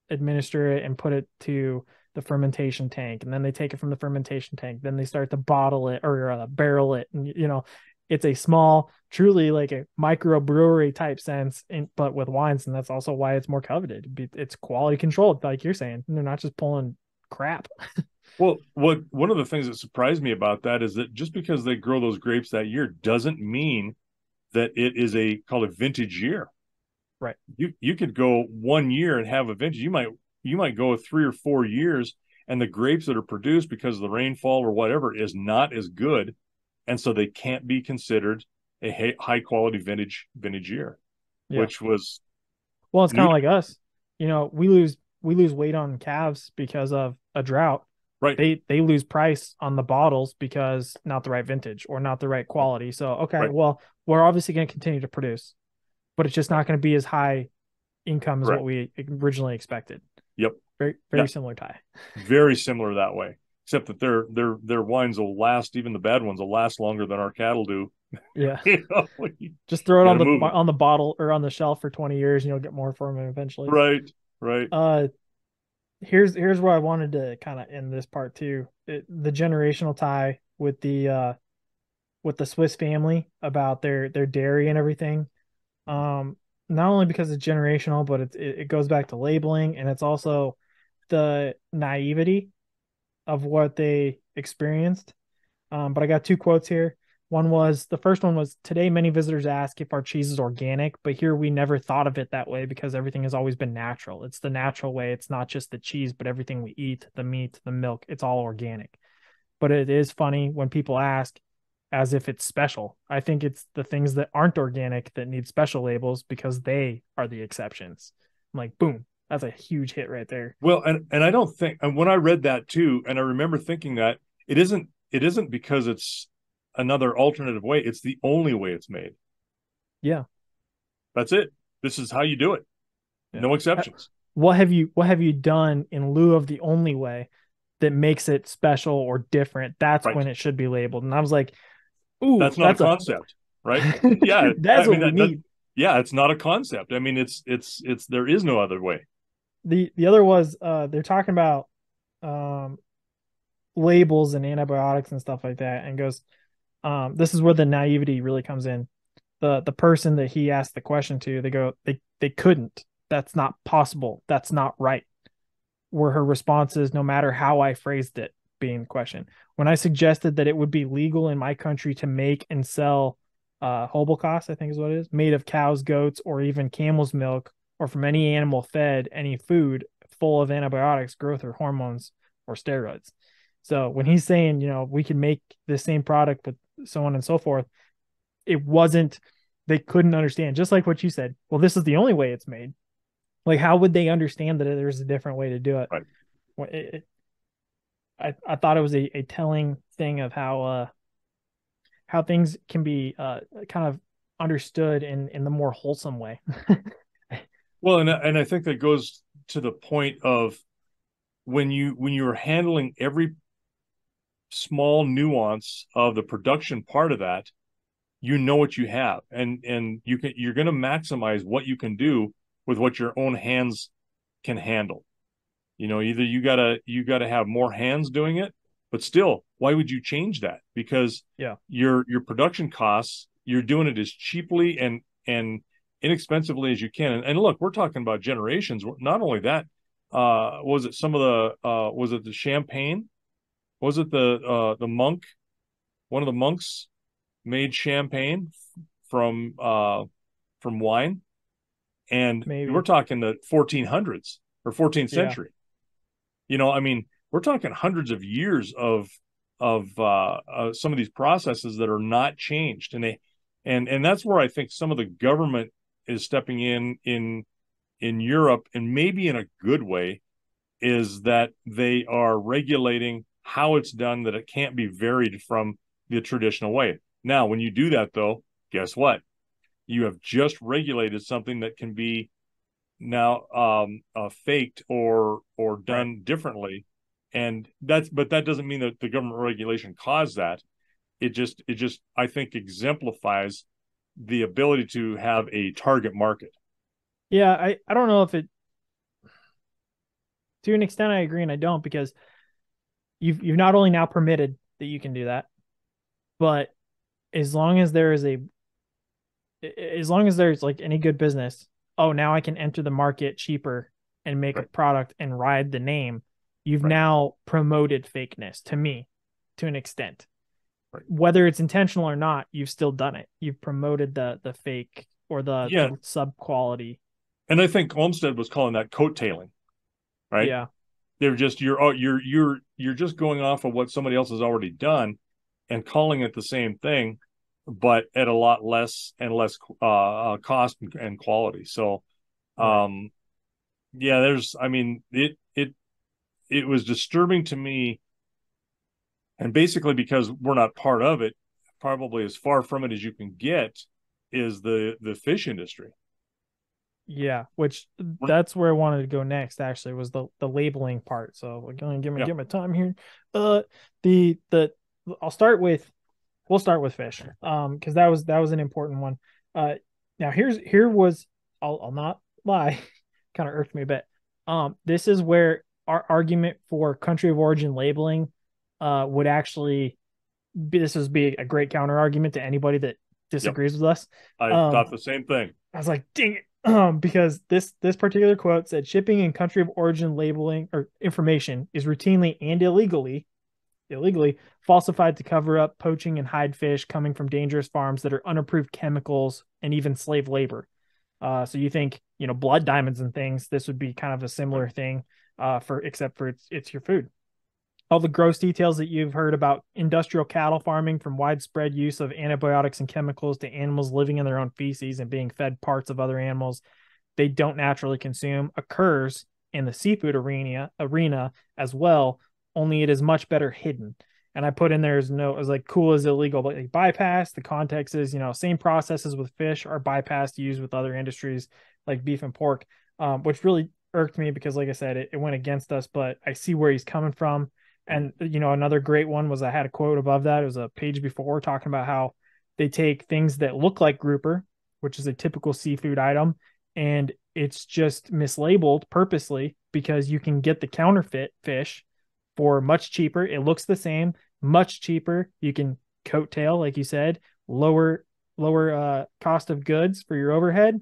administer it and put it to the fermentation tank, and then they take it from the fermentation tank, then they start to bottle it or barrel it, and you know, it's a small, truly like a microbrewery type sense, but with wines. And that's also why it's more coveted. It's quality controlled, like you're saying, and they're not just pulling crap. Well, one of the things that surprised me about that is that just because they grow those grapes that year doesn't mean that it is called a vintage year, right? You could go 1 year and have a vintage. You might go 3 or 4 years, and the grapes that are produced because of the rainfall or whatever is not as good, and so they can't be considered a high quality vintage year, which was it's kind of like us. You know, we lose weight on calves because of a drought. Right. They lose price on the bottles because not the right vintage or not the right quality. So well, we're obviously going to continue to produce, but it's just not going to be as high income as what we originally expected. Yep. Very similar tie. Very similar that way, except that their wines will last, even the bad ones will last longer than our cattle do. Yeah. You know, just throw it on the bottle or on the shelf for 20 years and you'll get more from it eventually. Right. Here's where I wanted to kind of end this part too. The generational tie with the Swiss family about their dairy and everything. Not only because it's generational, but it goes back to labeling, and it's also the naivety of what they experienced. But I got two quotes here. The first one was, today many visitors ask if our cheese is organic, but here we never thought of it that way because everything has always been natural. It's the natural way. It's not just the cheese, but everything we eat, the meat, the milk, it's all organic. But it is funny when people ask, as if it's special. I think it's the things that aren't organic that need special labels because they are the exceptions. I'm like, boom, that's a huge hit right there. Well, and I don't think, and when I read that too, and I remember thinking that it isn't because it's another alternative way. It's the only way it's made. Yeah. That's it. This is how you do it. Yeah. No exceptions. What have you done in lieu of the only way that makes it special or different? That's when it should be labeled. And I was like, ooh, that's not a concept, right? Yeah. That's what we need. Yeah, it's not a concept. I mean, it's there is no other way. The other was they're talking about labels and antibiotics and stuff like that, and goes, this is where the naivety really comes in. The person that he asked the question to, they go, they couldn't. That's not possible. That's not right. Were her responses, no matter how I phrased it, being the question. When I suggested that it would be legal in my country to make and sell Hobelkost, I think is what it is, made of cows, goats, or even camel's milk, or from any animal fed any food full of antibiotics, growth, or hormones, or steroids. So when he's saying, you know, we can make the same product, but so on and so forth, it wasn't, they couldn't understand. Just like what you said, well, this is the only way it's made. Like, how would they understand that there's a different way to do it? Right. I thought it was a telling thing of how things can be kind of understood in the more wholesome way. Well, and I think that goes to the point of when you're handling every small nuance of the production part of that, you know what you have, and you're going to maximize what you can do with what your own hands can handle. You know, either you gotta have more hands doing it, but still, why would you change that? Because your production costs, you're doing it as cheaply and inexpensively as you can. And look, we're talking about generations. Not only that, was it the Champagne? Was it the monk? One of the monks made champagne from wine, and maybe we're talking the 1400s or 14th century. Yeah. You know, I mean, we're talking hundreds of years of some of these processes that are not changed, and that's where I think some of the government is stepping in Europe, and maybe in a good way, is that they are regulating how it's done, that it can't be varied from the traditional way. Now, when you do that, though, guess what? You have just regulated something that can be now faked or done differently, and but that doesn't mean that the government regulation caused that. It just I think exemplifies the ability to have a target market. Yeah, I don't know if it, to an extent I agree and I don't, because you've not only now permitted that you can do that, but as long as there's like any good business, oh, now I can enter the market cheaper and make a product and ride the name. You've now promoted fakeness, to me, to an extent. Right. Whether it's intentional or not, you've still done it. You've promoted the fake or the sub-quality. And I think Olmsted was calling that coattailing, right? Yeah. They're just, you're just going off of what somebody else has already done and calling it the same thing, but at a lot less and less cost and quality. So, it was disturbing to me, and basically because we're not part of it, probably as far from it as you can get is the fish industry. Yeah. Which that's where I wanted to go next, actually, was the labeling part. So we're going to give me time here. We'll start with fish, because that was an important one. Now here was I'll not lie, kind of irked me a bit. This is where our argument for country of origin labeling would actually be, this would be a great counter argument to anybody that disagrees with us. I thought the same thing. I was like, dang it, because this particular quote said, shipping and country of origin labeling or information is routinely and illegally falsified to cover up poaching and hide fish coming from dangerous farms that are unapproved chemicals and even slave labor. So you think, you know, blood diamonds and things, this would be kind of a similar thing, except for it's your food. All the gross details that you've heard about industrial cattle farming, from widespread use of antibiotics and chemicals to animals living in their own feces and being fed parts of other animals they don't naturally consume, occurs in the seafood arena as well, only it is much better hidden. And I put in there as like COOL is illegal, but like bypassed. The context is, you know, same processes with fish are bypassed, used with other industries like beef and pork, which really irked me because, like I said, it went against us, but I see where he's coming from. And, you know, another great one was, I had a quote above that. It was a page before, talking about how they take things that look like grouper, which is a typical seafood item, and it's just mislabeled purposely because you can get the counterfeit fish for much cheaper. It looks the same, much cheaper. You can coattail, like you said, lower cost of goods for your overhead,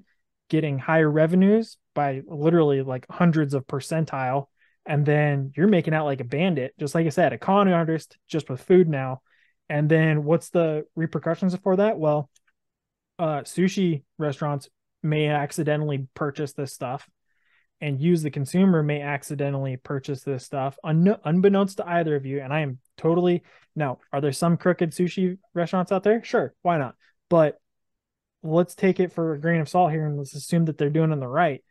getting higher revenues by literally like hundreds of percentile. And then you're making out like a bandit, just like I said, a con artist, just with food now. And then what's the repercussions for that? Well, sushi restaurants may accidentally purchase this stuff, and you as the consumer may accidentally purchase this stuff unbeknownst to either of you. And I am totally, now, are there some crooked sushi restaurants out there? Sure. Why not? But let's take it for a grain of salt here, and let's assume that they're doing it on the right.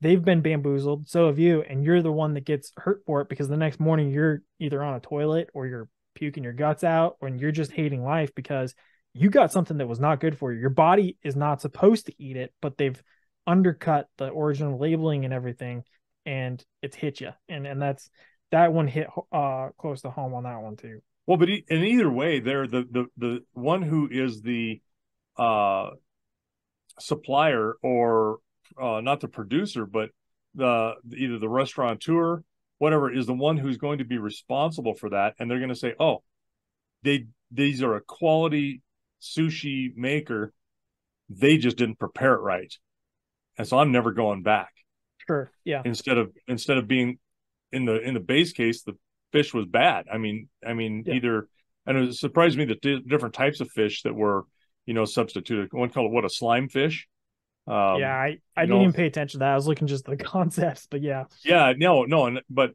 They've been bamboozled. So have you, and you're the one that gets hurt for it, because the next morning you're either on a toilet or you're puking your guts out, or you're just hating life because you got something that was not good for you. Your body is not supposed to eat it, but they've undercut the original labeling and everything, and it's hit you. And that's, that one hit close to home on that one too. Well, but in either way, they're the one who is the supplier, or not the producer, but either the restaurateur, whatever, is the one who's going to be responsible for that. And they're going to say, oh, these are a quality sushi maker. They just didn't prepare it right. And so I'm never going back. Sure. Yeah. Instead of being in the base case, the fish was bad. I mean, yeah. Either, and it surprised me that different types of fish that were, substituted. One called a slime fish. I didn't even pay attention to that. I was looking just at the concepts, but yeah. Yeah, no. But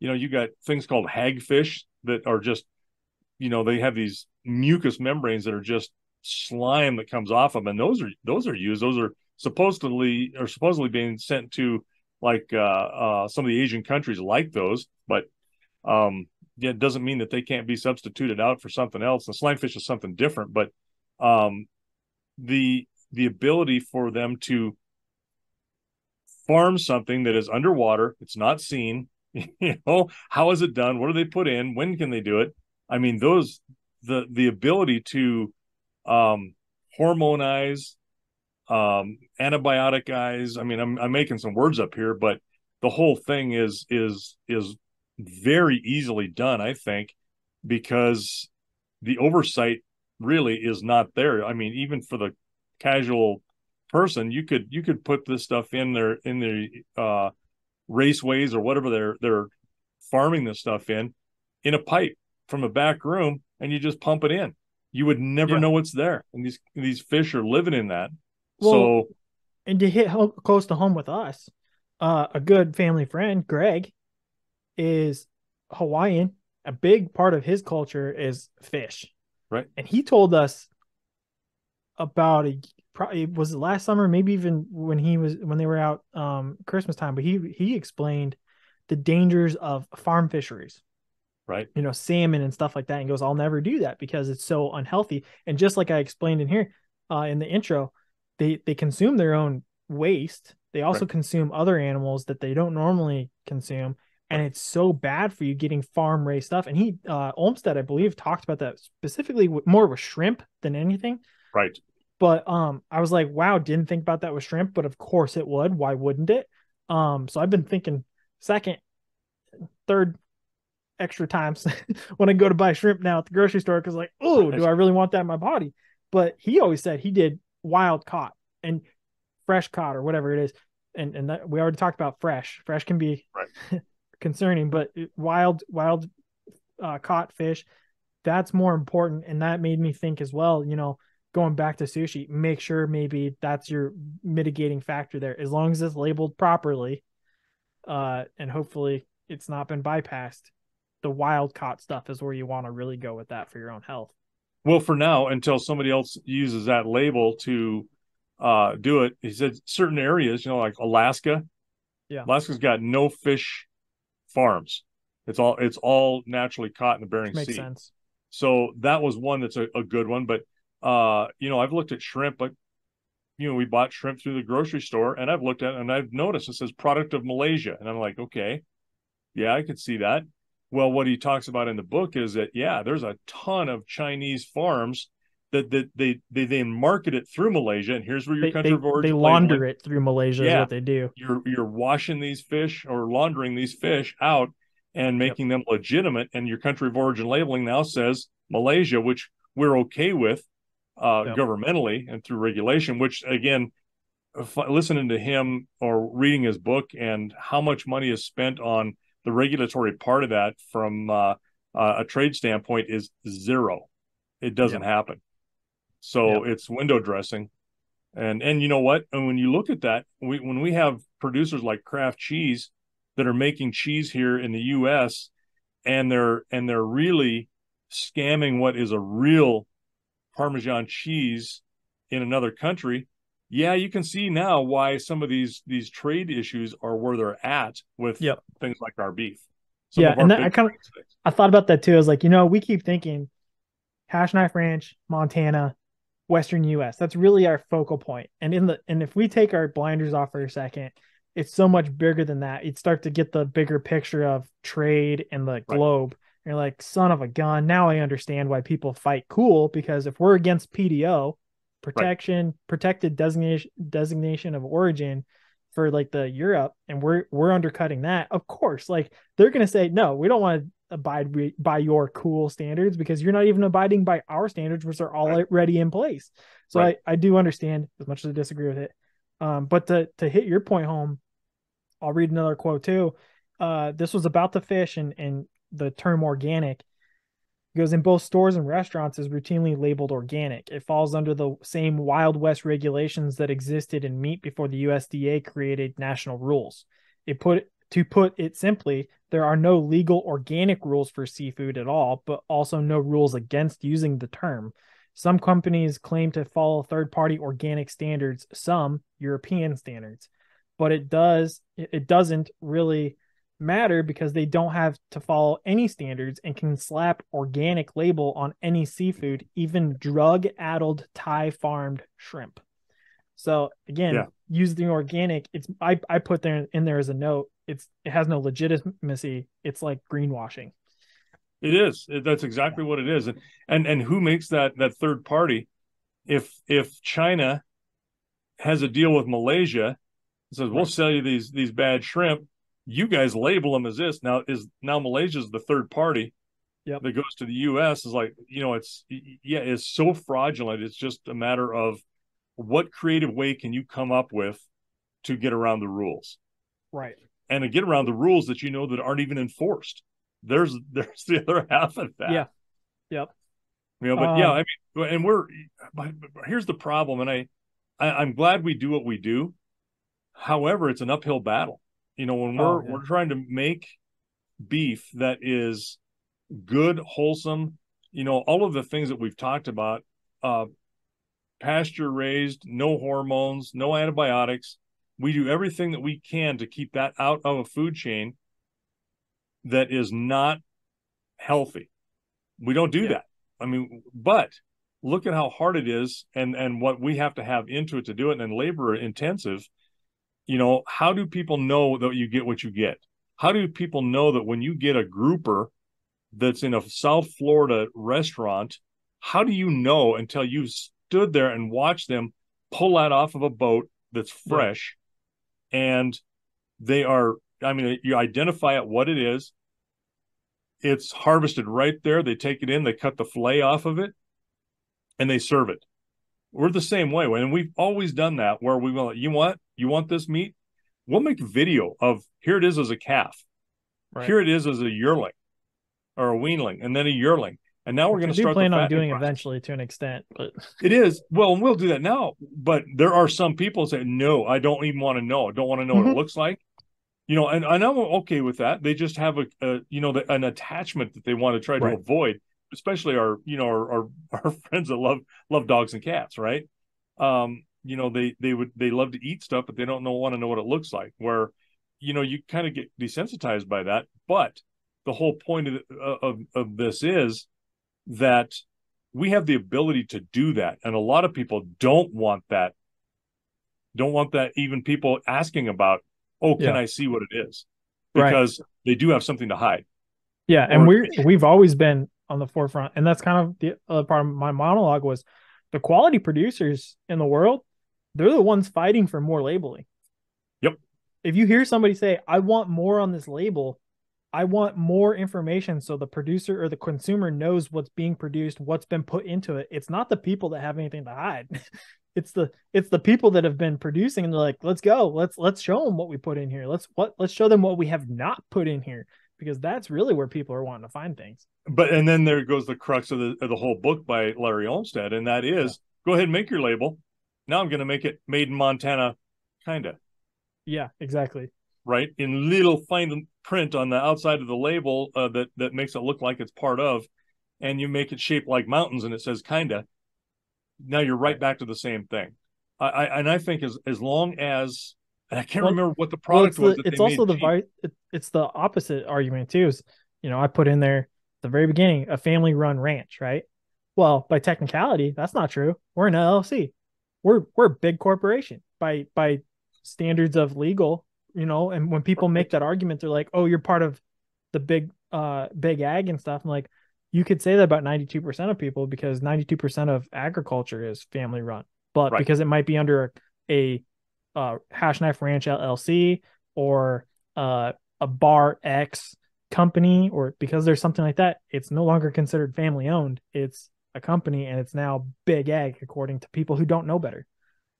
you got things called hagfish that are just, they have these mucous membranes that are just slime that comes off them. And those are supposedly being sent to like, some of the Asian countries like those, but, it doesn't mean that they can't be substituted out for something else. And slime fish is something different, but, the ability for them to farm something that is underwater, it's not seen, how is it done? What do they put in? When can they do it? I mean, the ability to hormonize, antibioticize. I mean, I'm making some words up here, but the whole thing is very easily done, I think, because the oversight really is not there. I mean, even for the casual person, you could put this stuff in their raceways or whatever they're farming this stuff in a pipe from a back room, and you just pump it in. You would never know what's there, and these fish are living in that. Well, so, and to hit close to home with us, a good family friend, Greg, is Hawaiian. A big part of his culture is fish, right? And he told us probably last summer, maybe even when they were out Christmas time, but he explained the dangers of farm fisheries, right? Salmon and stuff like that, and goes, I'll never do that because it's so unhealthy. And just like I explained in here, in the intro, they consume their own waste. They also consume other animals that they don't normally consume. And it's so bad for you getting farm raised stuff. And he, Olmsted, I believe, talked about that specifically more with shrimp than anything. Right. But I was like, wow, didn't think about that with shrimp, but of course it would. Why wouldn't it? So I've been thinking second, third, extra times when I go to buy shrimp now at the grocery store, because like, oh, do I really want that in my body? But he always said he did wild caught and fresh caught or whatever it is. And that, we already talked about fresh. Fresh can be concerning, but wild caught fish, that's more important. And that made me think as well, going back to sushi, make sure maybe that's your mitigating factor there, as long as it's labeled properly, and hopefully it's not been bypassed. The wild caught stuff is where you want to really go with that for your own health. Well, for now, until somebody else uses that label to do it. He said certain areas, like Alaska. Yeah. Alaska's got no fish farms. It's all naturally caught in the Bering Sea. Makes sense. So that was one that's a good one, but I've looked at shrimp, but we bought shrimp through the grocery store, and I've looked at it and I've noticed it says product of Malaysia. And I'm like, okay, yeah, I could see that. Well, what he talks about in the book is that, yeah, there's a ton of Chinese farms that they market it through Malaysia. And here's where your country of origin. They launder it through Malaysia is what they do. You're washing these fish or laundering these fish out and making them legitimate. And your country of origin labeling now says Malaysia, which we're okay with. Governmentally and through regulation, which again, listening to him or reading his book and how much money is spent on the regulatory part of that from a trade standpoint is zero. It doesn't happen. So it's window dressing. And you know what? And when you look at that, when we have producers like Kraft Cheese that are making cheese here in the U.S. and they're really scamming what is a real Parmesan cheese in another country, yeah, you can see now why some of these trade issues are where they're at with things like our beef. I thought about that too. I was like, you know, we keep thinking Hash Knife Ranch, Montana, Western U.S. That's really our focal point. And if we take our blinders off for a second, it's so much bigger than that. You'd start to get the bigger picture of trade and the globe. And you're like, son of a gun. Now I understand why people fight COOL, because if we're against PDO, protected designation of origin for like the Europe, and we're undercutting that, of course, like they're going to say, no, we don't want to abide by your COOL standards because you're not even abiding by our standards, which are already in place. So I do understand, as much as I disagree with it. But to hit your point home, I'll read another quote too. This was about the fish and the term organic. It goes, in both stores and restaurants is routinely labeled organic. It falls under the same Wild West regulations that existed in meat before the USDA created national rules. To put it simply, there are no legal organic rules for seafood at all, but also no rules against using the term. Some companies claim to follow third-party organic standards, some European standards, but it doesn't really matter because they don't have to follow any standards and can slap organic label on any seafood, even drug-addled Thai farmed shrimp. So again, using organic, I put there in there as a note. It has no legitimacy. It's like greenwashing. It is. That's exactly what it is. And who makes that third party? If China has a deal with Malaysia and says, we'll sell you these bad shrimp, you guys label them as this. Now Malaysia's the third party that goes to the U.S. is like, you know, it's so fraudulent. It's just a matter of what creative way can you come up with to get around the rules. Right. And to get around the rules that you know that aren't even enforced. There's the other half of that. Yeah. Yep. You know, but I mean, and here's the problem. And I'm glad we do what we do. However, it's an uphill battle. You know, when we're trying to make beef that is good, wholesome, you know, all of the things that we've talked about, pasture raised, no hormones, no antibiotics. We do everything that we can to keep that out of a food chain that is not healthy. We don't do that. I mean, but look at how hard it is and what we have to have into it to do it, and then labor intensive. You know, how do people know that you get what you get? How do people know that when you get a grouper that's in a South Florida restaurant, how do you know until you've stood there and watched them pull that off of a boat that's fresh? And they are, I mean, you identify it, what it is. It's harvested right there. They take it in, they cut the fillet off of it, and they serve it. We're the same way. And we've always done that where we will, you want this meat? We'll make a video of here it is as a calf. Right. Here it is as a yearling or a weanling, and then a yearling. And now we're going to start. We plan on doing process. Eventually to an extent, but it is. Well, we'll do that now. But there are some people who say, no, I don't even want to know. I don't want to know what it looks like. You know, and I'm okay with that. They just have an attachment that they want to try to avoid, especially our friends that love dogs and cats. Right. You know, they love to eat stuff, but they don't want to know what it looks like, where, you know, you kind of get desensitized by that. But the whole point of this is that we have the ability to do that. And a lot of people don't want that, even people asking about, oh, can I see what it is? Because they do have something to hide. Yeah. And we've always been on the forefront. And that's kind of the other part of my monologue was the quality producers in the world. They're the ones fighting for more labeling. Yep. If you hear somebody say, I want more on this label, I want more information so the producer or the consumer knows what's being produced, what's been put into it. It's not the people that have anything to hide. It's the people that have been producing, and they're like, let's go, let's show them what we put in here. Let's show them what we have not put in here, because that's really where people are wanting to find things. But, and then there goes the crux of the whole book by Larry Olmsted. And that is, go ahead and make your label. Now I'm going to make it made in Montana. Kind of. Yeah, exactly. Right. In little fine print on the outside of the label that makes it look like it's part of, and you make it shaped like mountains and it says kind of. Now you're right back to the same thing. I think as long as, and I can't remember what the product was. It's also it's the opposite argument too. Is, you know, I put in there at the very beginning, a family run ranch, right? Well, by technicality, that's not true. We're an LLC. We're a big corporation by standards of legal, you know. And when people make that argument, they're like, oh, you're part of the big ag and stuff. I'm like, you could say that about 92% of people, because 92% of agriculture is family run, but right, because it might be under a Hash Knife Ranch LLC or a Bar X company, or because there's something like that, it's no longer considered family owned. It's a company, and it's now big ag, according to people who don't know better.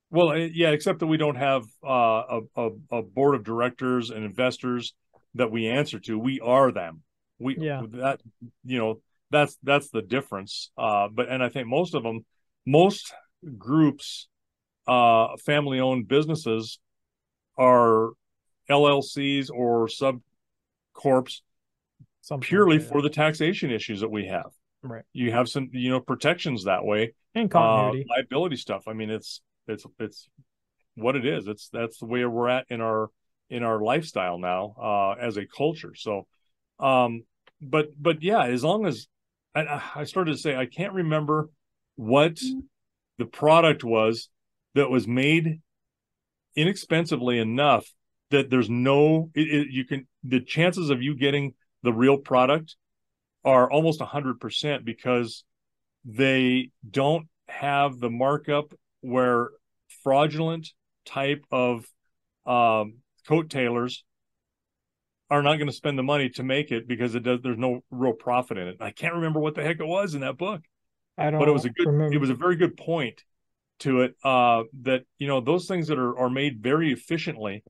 Well, yeah, except that we don't have a board of directors and investors that we answer to. We are them. That, you know, that's the difference. But I think most groups, family-owned businesses are LLCs or sub-corps purely for the taxation issues that we have. Right. You have some, you know, protections that way. And continuity. Liability stuff. I mean, it's what it is. That's the way we're at in our lifestyle now, as a culture. So, but yeah, as long as I started to say, I can't remember what the product was that was made inexpensively enough that there's no, the chances of you getting the real product are almost 100%, because they don't have the markup where fraudulent type of coattailers are not going to spend the money to make it, because there's no real profit in it. I can't remember what the heck it was in that book. I don't, but it was it was a very good point to it, that, you know, those things that are made very efficiently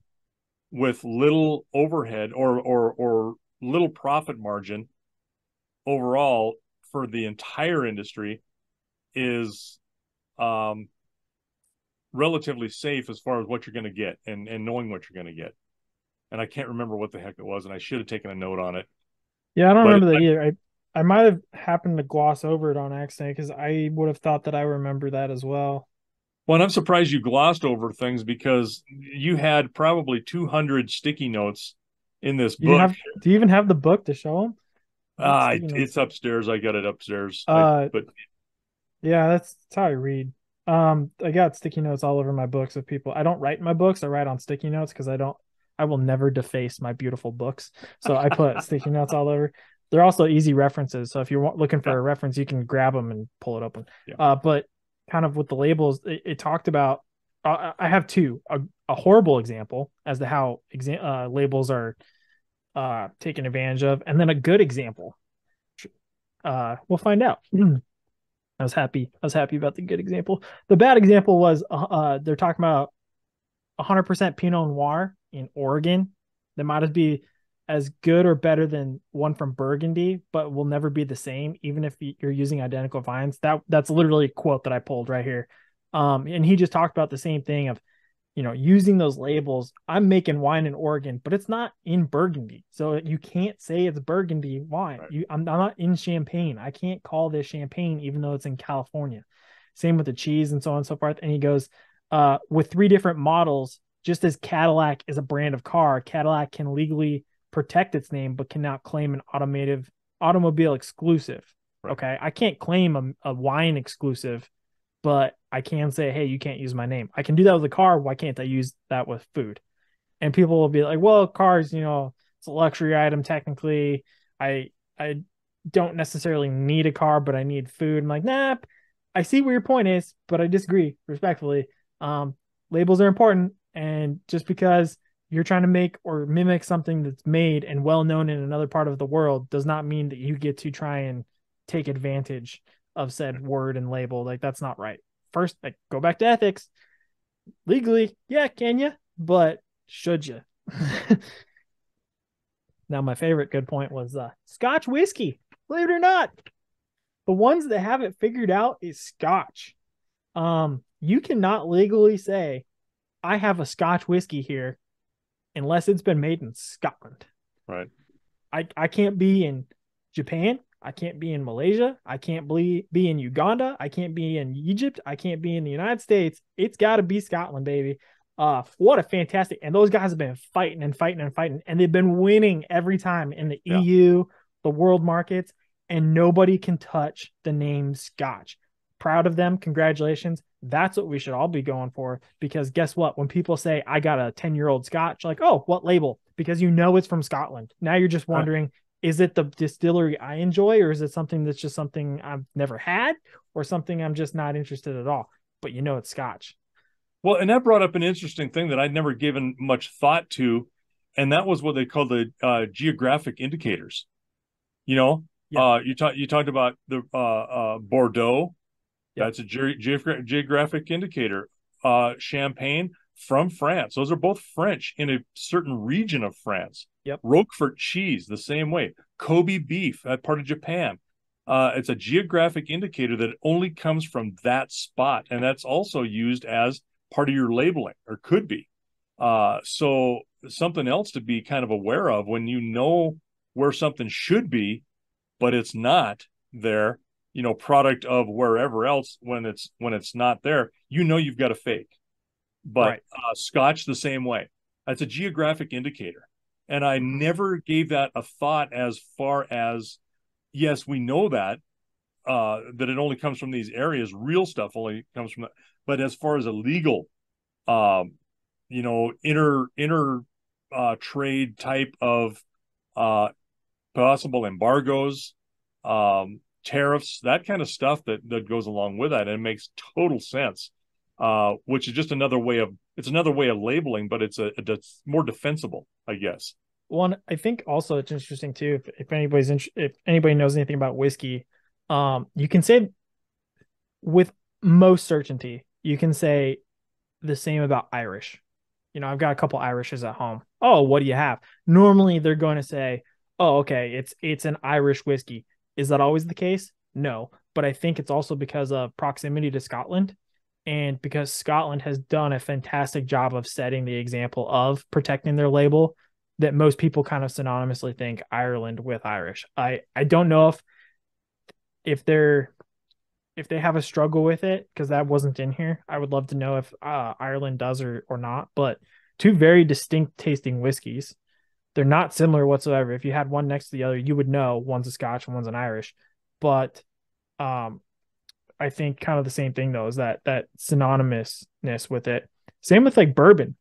with little overhead or little profit margin overall for the entire industry is relatively safe as far as what you're going to get and knowing what you're going to get. And I can't remember what the heck it was, and I should have taken a note on it. Yeah, I don't remember that either. I might have happened to gloss over it on accident, because I would have thought that I remember that as well. Well, and I'm surprised you glossed over things, because you had probably 200 sticky notes in this book. Do you even have the book to show them? It's upstairs. I got it upstairs. Yeah, that's how I read. I got sticky notes all over my books of people. I don't write in my books. I write on sticky notes, because I will never deface my beautiful books. So I put sticky notes all over. They're also easy references. So if you're looking for a reference, you can grab them and pull it up. But kind of with the labels, it talked about, I have two, a horrible example as to how labels are taken advantage of. And then a good example. We'll find out. I was happy about the good example. The bad example was, they're talking about 100% Pinot Noir in Oregon. That might as be as good or better than one from Burgundy, but will never be the same, even if you're using identical vines. That's literally a quote that I pulled right here. And he just talked about the same thing of, you know, using those labels. I'm making wine in Oregon, but it's not in Burgundy, so you can't say it's Burgundy wine. Right. I'm not in Champagne. I can't call this Champagne, even though it's in California. Same with the cheese and so on and so forth. And he goes, with three different models, just as Cadillac is a brand of car, Cadillac can legally protect its name, but cannot claim an automobile exclusive. Right. Okay. I can't claim a wine exclusive, but I can say, hey, you can't use my name. I can do that with a car. Why can't I use that with food? And people will be like, well, cars, you know, it's a luxury item. Technically, I don't necessarily need a car, but I need food. I'm like, nah, I see where your point is, but I disagree respectfully. Labels are important. And just because you're trying to make or mimic something that's made and well-known in another part of the world does not mean that you get to try and take advantage of said word and label. Like, that's not right. first, like, go back to ethics. Legally, yeah, can you? But should you? Now, my favorite good point was Scotch whiskey. Believe it or not, the ones that have it figured out is Scotch. You cannot legally say, I have a Scotch whiskey here unless it's been made in Scotland. Right. I can't be in Japan. I can't be in Malaysia. I can't be in Uganda. I can't be in Egypt. I can't be in the United States. It's got to be Scotland, baby. What a fantastic. And those guys have been fighting and fighting and fighting. And they've been winning every time in the EU, the world markets, and nobody can touch the name Scotch. Proud of them. Congratulations. That's what we should all be going for, because guess what? When people say, I got a 10-year-old Scotch, like, oh, what label? Because you know it's from Scotland. Now you're just wondering, is it the distillery I enjoy, or is it something that's just something I've never had, or something I'm just not interested at all? But you know it's Scotch. Well, and that brought up an interesting thing that I'd never given much thought to, and that was what they call the geographic indicators. You know, you talked about the Bordeaux. That's a geographic indicator. Champagne from France. Those are both French in a certain region of France. Yep. Roquefort cheese, the same way. Kobe beef, part of Japan. It's a geographic indicator that only comes from that spot. And that's also used as part of your labeling, or could be. So something else to be kind of aware of when you know where something should be, but it's not there. You know, product of wherever else, when it's not there, you know you've got a fake. But Scotch the same way. That's a geographic indicator. And I never gave that a thought as far as, yes, we know that it only comes from these areas. Real stuff only comes from that. But as far as a legal, inner trade type of possible embargoes, tariffs, that kind of stuff that goes along with that, and it makes total sense, which is just another way of labeling, but it's more defensible, I guess. One, I think also it's interesting too, if anybody knows anything about whiskey, you can say with most certainty, you can say the same about Irish. You know, I've got a couple Irishes at home. Oh, what do you have? Normally they're going to say, oh, okay, it's an Irish whiskey. Is that always the case? No, but I think it's also because of proximity to Scotland, and because Scotland has done a fantastic job of setting the example of protecting their label, that most people kind of synonymously think Ireland with Irish. I don't know if they have a struggle with it, because that wasn't in here. I would love to know if Ireland does or not, but two very distinct tasting whiskeys. They're not similar whatsoever. If you had one next to the other, you would know one's a Scotch and one's an Irish. But I think kind of the same thing, though, is that synonymousness with it. Same with like bourbon.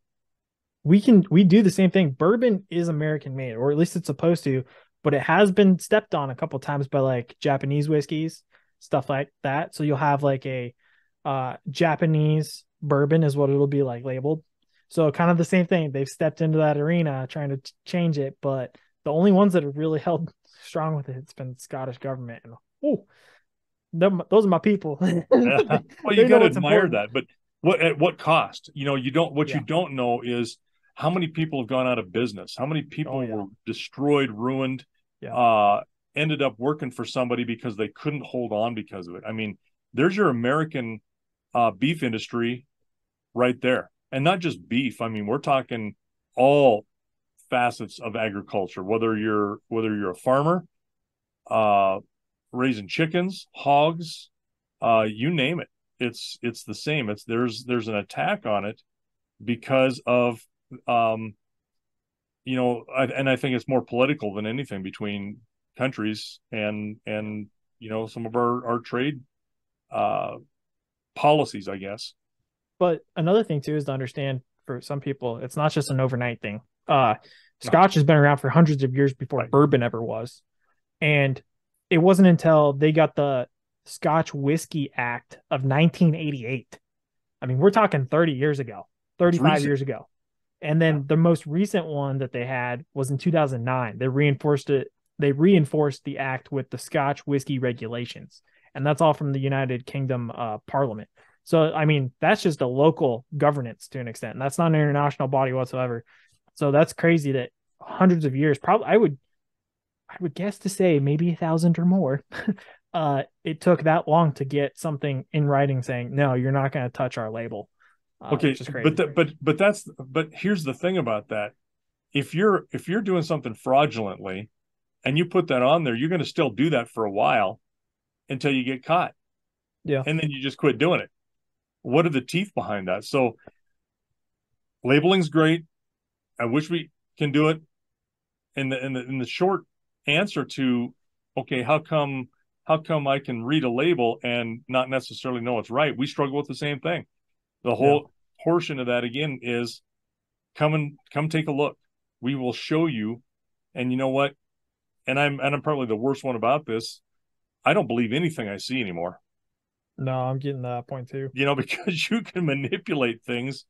We do the same thing. Bourbon is American made, or at least it's supposed to, but it has been stepped on a couple of times by like Japanese whiskeys, stuff like that. So you'll have like a Japanese bourbon is what it'll be like labeled. So kind of the same thing. They've stepped into that arena trying to change it, but the only ones that have really held strong with it, it's been the Scottish government. And those are my people. Yeah. Well, you got to admire that, but at what cost? You know, you don't know is how many people have gone out of business, how many people were destroyed, ruined, ended up working for somebody because they couldn't hold on because of it. I mean, there's your American beef industry right there. And not just beef. I mean, we're talking all facets of agriculture, whether you're a farmer, raising chickens, hogs, you name it. It's the same. There's an attack on it because of, and I think it's more political than anything between countries and you know, some of our trade policies, I guess. But another thing, too, is to understand for some people, it's not just an overnight thing. Scotch has been around for hundreds of years before bourbon ever was. And it wasn't until they got the Scotch Whiskey Act of 1988. I mean, we're talking 30 years ago, 35 years ago. And then the most recent one that they had was in 2009. They reinforced it. They reinforced the act with the Scotch Whiskey Regulations. And that's all from the United Kingdom Parliament. So, I mean, that's just a local governance to an extent. And that's not an international body whatsoever. So that's crazy that hundreds of years, probably I would guess to say maybe 1,000 or more, it took that long to get something in writing saying, no, you're not going to touch our label. Okay. Which is crazy. But here's the thing about that. If you're doing something fraudulently and you put that on there, you're going to still do that for a while until you get caught. Yeah. And then you just quit doing it. What are the teeth behind that? So labeling's great. I wish we can do it. And the short answer to, okay, how come I can read a label and not necessarily know it's right? We struggle with the same thing. The whole portion of that again is come take a look. We will show you. And you know what? And I'm probably the worst one about this. I don't believe anything I see anymore. No, I'm getting that point too. You know, because you can manipulate things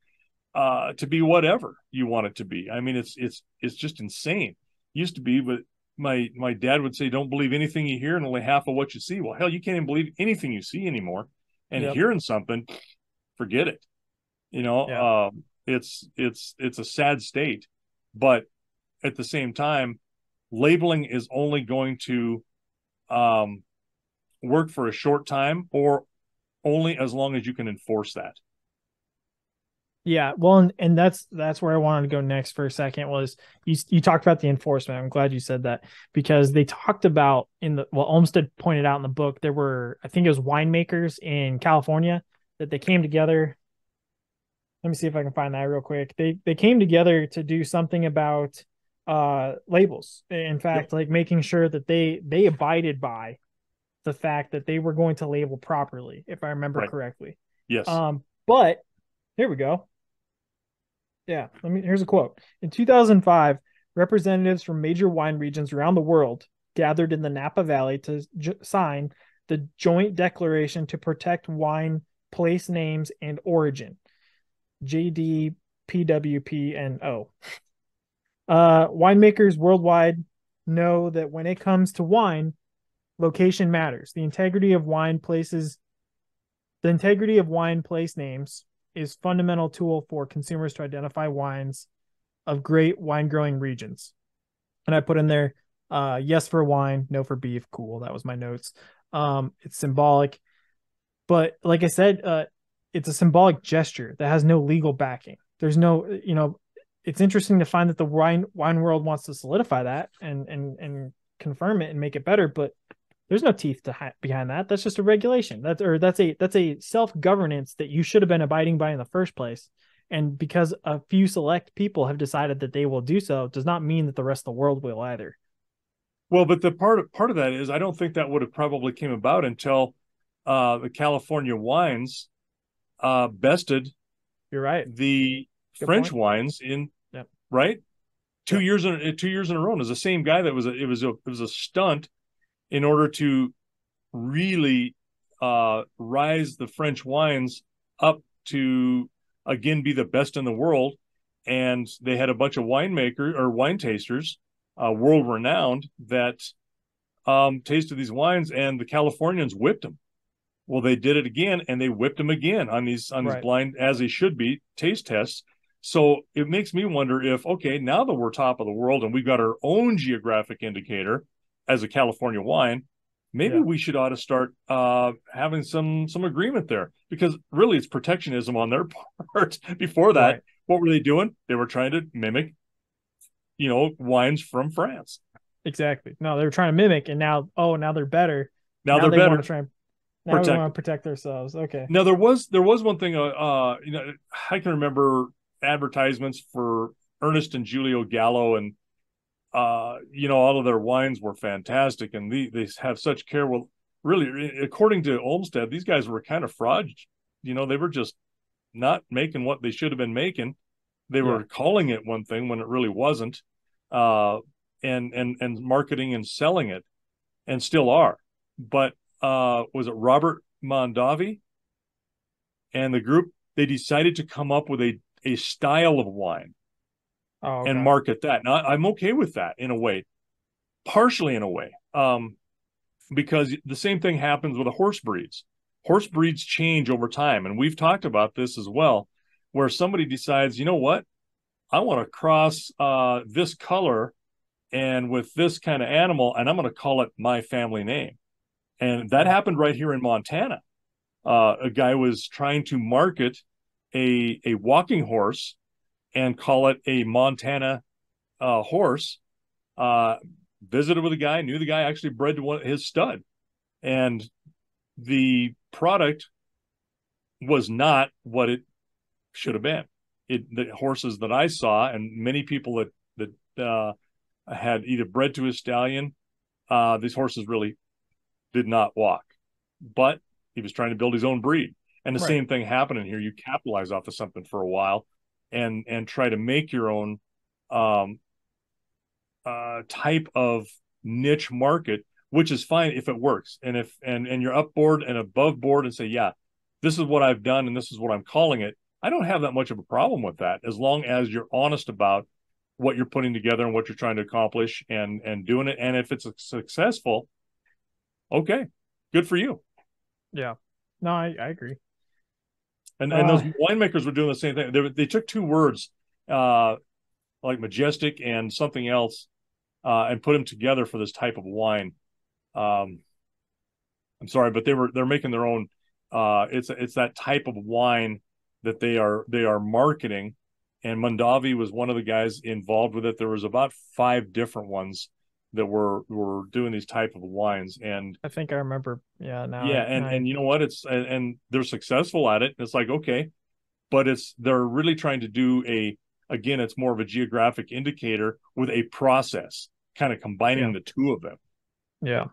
to be whatever you want it to be. I mean, it's just insane. Used to be, but my dad would say, "Don't believe anything you hear, and only half of what you see." Well, hell, you can't even believe anything you see anymore. And hearing something, forget it. You know, it's a sad state. But at the same time, labeling is only going to work for a short time, or only as long as you can enforce that. Yeah. Well, and that's where I wanted to go next for a second was you talked about the enforcement. I'm glad you said that, because they talked about Olmsted pointed out in the book, there were, I think it was winemakers in California that they came together. Let me see if I can find that real quick. They came together to do something about labels. In fact, like making sure that they abided by the fact that they were going to label properly, if I remember correctly. Yes. But here we go. Yeah. Here's a quote. In 2005, representatives from major wine regions around the world gathered in the Napa Valley to sign the Joint Declaration to Protect Wine Place Names and Origin, JDPWPNO. Winemakers worldwide know that when it comes to wine, location matters. The integrity of wine place names is a fundamental tool for consumers to identify wines of great wine growing regions. And I put in there, yes for wine, no for beef. Cool. That was my notes. It's symbolic, but like I said, it's a symbolic gesture that has no legal backing. There's no, it's interesting to find that the wine world wants to solidify that and confirm it and make it better, but there's no teeth behind that. That's just a regulation. That's a self-governance that you should have been abiding by in the first place. And because a few select people have decided that they will do so, does not mean that the rest of the world will either. Well, but the part of that is I don't think that would have probably came about until the California wines bested. You're right. The Good French point. Wines in right. Two years in a row, and it was the same guy that was a stunt in order to really rise the French wines up to again be the best in the world. And they had a bunch of winemakers or wine tasters, world renowned, that tasted these wines, and the Californians whipped them. Well, they did it again, and they whipped them again on these blind, as they should be, taste tests. So it makes me wonder if, okay, now that we're top of the world and we've got our own geographic indicator as a California wine, maybe we should ought to start having some agreement there, because really it's protectionism on their part. Before that, what were they doing? They were trying to mimic, wines from France. Exactly. No, they were trying to mimic, and now they're better. Now they better. Want to try and want to protect themselves. Okay. Now there was one thing. I can remember advertisements for Ernest and Julio Gallo, and all of their wines were fantastic, and they have such care. Well, really, according to Olmsted, these guys were kind of fraud. They were just not making what they should have been making. They were calling it one thing when it really wasn't, and marketing and selling it, and still are. But was it Robert Mondavi and the group? They decided to come up with a style of wine and market that. Now, I'm okay with that in a way, partially in a way, because the same thing happens with the horse breeds. horse breeds change over time. And we've talked about this as well, where somebody decides, you know what, I want to cross this color and with this kind of animal, and I'm going to call it my family name. And that happened right here in Montana. A guy was trying to market a walking horse and call it a Montana horse. Visited with a guy, knew the guy, actually bred his stud. And the product was not what it should have been. The horses that I saw, and many people that had either bred to a stallion, these horses really did not walk. But he was trying to build his own breed. And the same thing happened in here. You capitalize off of something for a while and try to make your own type of niche market, which is fine if it works. And if you're upboard and above board and say, yeah, this is what I've done and this is what I'm calling it. I don't have that much of a problem with that, as long as you're honest about what you're putting together and what you're trying to accomplish and doing it. And if it's successful, okay, good for you. Yeah, no, I agree. And those winemakers were doing the same thing. They took two words, like majestic and something else, and put them together for this type of wine. I'm sorry, but they're making their own. It's that type of wine that they are marketing, and Mondavi was one of the guys involved with it. There was about 5 different ones that were doing these type of wines, and I think I remember. Yeah, now. Yeah, and you know what? It's and they're successful at it. It's like, okay, but they're really trying to do again. It's more of a geographic indicator with a process, kind of combining the two of them. Yeah.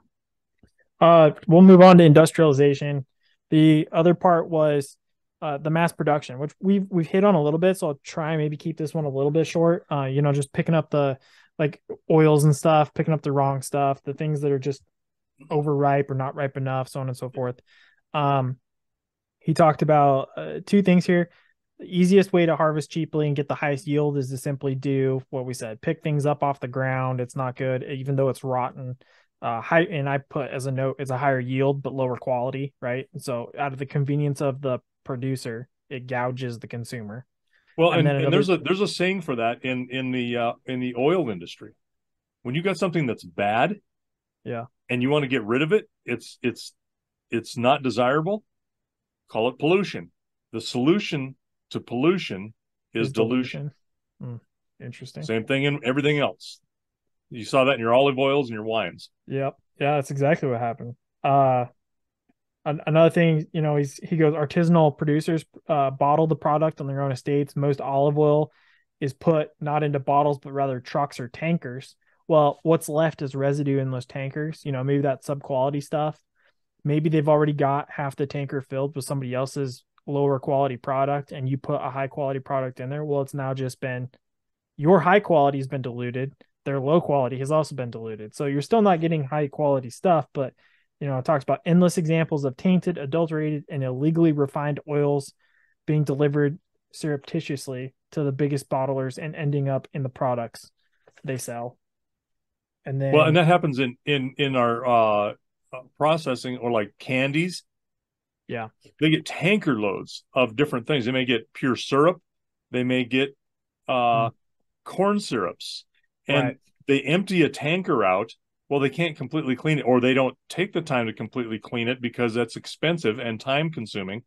We'll move on to industrialization. The other part was the mass production, which we've hit on a little bit, so I'll try and maybe keep this one a little bit short. Just picking up the like oils and stuff, picking up the wrong stuff, the things that are just overripe or not ripe enough, so on and so forth. He talked about 2 things here. The easiest way to harvest cheaply and get the highest yield is to simply do what we said, pick things up off the ground. It's not good, even though it's rotten. And I put as a note, it's a higher yield, but lower quality, right? And so out of the convenience of the producer, it gouges the consumer. Well, and there's a saying for that in the oil industry. When you got something that's bad, and you want to get rid of it, it's not desirable. Call it pollution. The solution to pollution is dilution. Interesting. Same thing in everything else. You saw that in your olive oils and your wines. Yep. Yeah, that's exactly what happened. Another thing, he goes, artisanal producers bottle the product on their own estates. Most olive oil is put not into bottles, but rather trucks or tankers. Well, what's left is residue in those tankers. Maybe that sub-quality stuff. Maybe they've already got half the tanker filled with somebody else's lower quality product, and you put a high quality product in there. Well, it's now just been, your high quality has been diluted. Their low quality has also been diluted. So you're still not getting high quality stuff, but it talks about endless examples of tainted, adulterated, and illegally refined oils being delivered surreptitiously to the biggest bottlers and ending up in the products they sell. And then, well, and that happens in our processing, or like candies. Yeah. They get tanker loads of different things. They may get pure syrup. They may get corn syrups. And they empty a tanker out. Well, they can't completely clean it, or they don't take the time to completely clean it because that's expensive and time consuming.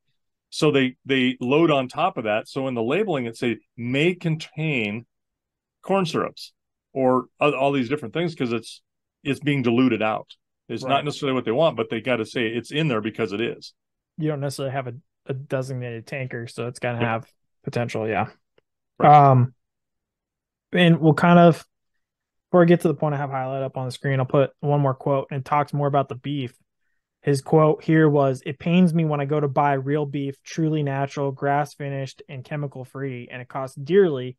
So they load on top of that. So in the labeling, it say may contain corn syrups or all these different things, because it's being diluted out. It's not necessarily what they want, but they got to say it's in there because it is. You don't necessarily have a designated tanker, so it's going to have potential. Yeah. Right. And we'll kind of, before I get to the point I have highlighted up on the screen, I'll put one more quote, and it talks more about the beef. His quote here was, "It pains me when I go to buy real beef, truly natural, grass finished, and chemical free, and it costs dearly,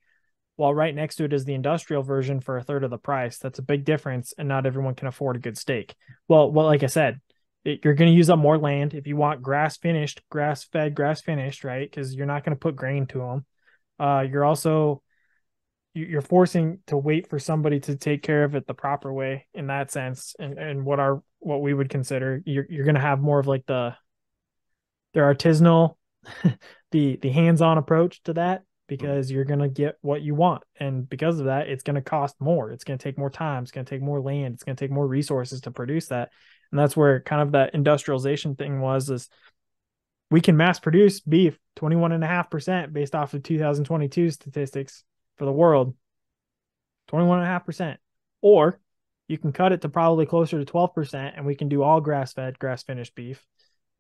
while right next to it is the industrial version for a third of the price. That's a big difference, and not everyone can afford a good steak." Well, like I said, you're going to use up more land if you want grass finished, grass fed, grass finished, right? Because you're not going to put grain to them. You're also... you're forcing to wait for somebody to take care of it the proper way in that sense. And what we would consider, you're going to have more of like the They're artisanal, the hands-on approach to that, because you're going to get what you want. And because of that, it's going to cost more. It's going to take more time. It's going to take more land. It's going to take more resources to produce that. And that's where kind of that industrialization thing was, is we can mass produce beef 21.5% based off of 2022 statistics for the world, 21.5%, or you can cut it to probably closer to 12% and we can do all grass-fed, grass-finished beef.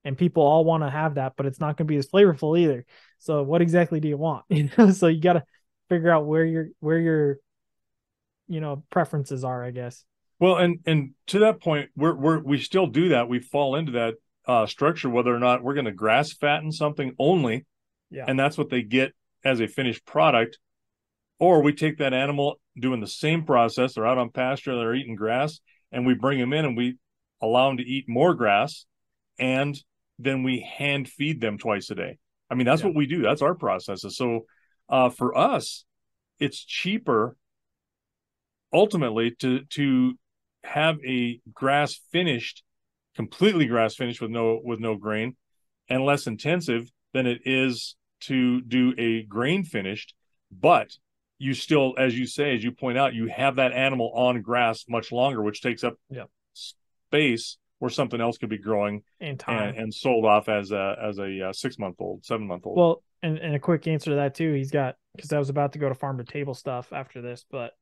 And people all want to have that, but it's not going to be as flavorful either. So what exactly do you want? You know, so you got to figure out where your, you know, preferences are, I guess. Well, and to that point, we still do that. We fall into that structure, whether or not we're going to grass fatten something only. Yeah. And that's what they get as a finished product. Or we take that animal doing the same process. They're out on pasture, they're eating grass, and we bring them in and we allow them to eat more grass. And then we hand feed them twice a day. I mean, that's what we do. That's our processes. So for us, it's cheaper ultimately to have a grass finished, completely grass finished with no grain, and less intensive than it is to do a grain finished. But you still, as you say, as you point out, you have that animal on grass much longer, which takes up space where something else could be growing and time and sold off as a 6-month-old, 7-month-old. Well, and a quick answer to that too. He's got, because I was about to go to farm to table stuff after this, but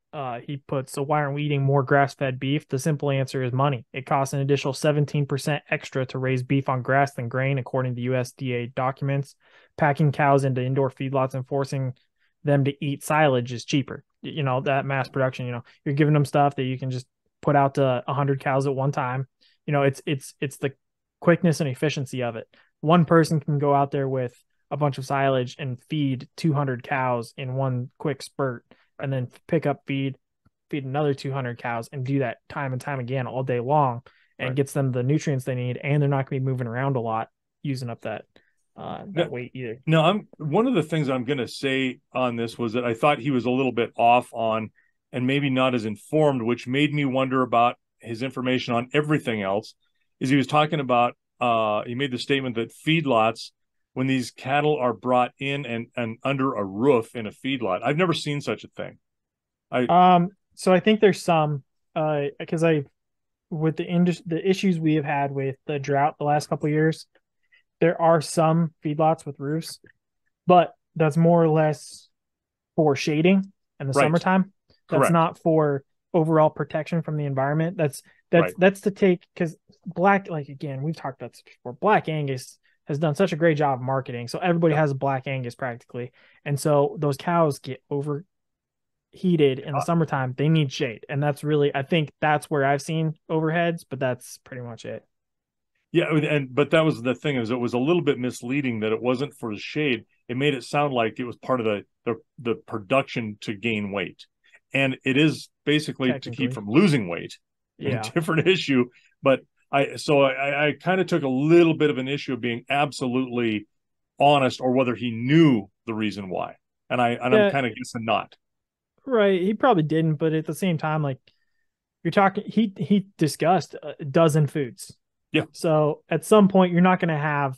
he puts, so why aren't we eating more grass-fed beef? The simple answer is money. It costs an additional 17% extra to raise beef on grass than grain, according to USDA documents. Packing cows into indoor feedlots and forcing them to eat silage is cheaper. You know, that mass production, you know, you're giving them stuff that you can just put out to 100 cows at one time. You know, it's the quickness and efficiency of it. One person can go out there with a bunch of silage and feed 200 cows in one quick spurt, and then pick up feed another 200 cows and do that time and time again all day long, and gets them the nutrients they need. And they're not going to be moving around a lot, using up that weight either. No, one of the things I'm going to say on this was that I thought he was a little bit off on, and maybe not as informed, which made me wonder about his information on everything else. Is he was talking about, he made the statement that feedlots, when these cattle are brought in and under a roof in a feedlot, I've never seen such a thing. So I think there's some, because with the issues we have had with the drought the last couple of years, there are some feedlots with roofs, but that's more or less for shading in the summertime. That's not for overall protection from the environment. That's to take, because black, like, again, we've talked about this before, Black Angus has done such a great job of marketing. So everybody has a Black Angus practically. And so those cows get overheated in the summertime. They need shade. And that's really, I think that's where I've seen overheads, but that's pretty much it. Yeah. But that was the thing, is it was a little bit misleading that it wasn't for the shade. It made it sound like it was part of the production to gain weight. And it is basically to keep from losing weight. Yeah. A different issue. But I kind of took a little bit of an issue of being absolutely honest, or whether he knew the reason why. And I'm kind of guessing not. Right. He probably didn't. But at the same time, like, you're talking, he discussed a dozen foods. Yeah. So at some point, you're not going to have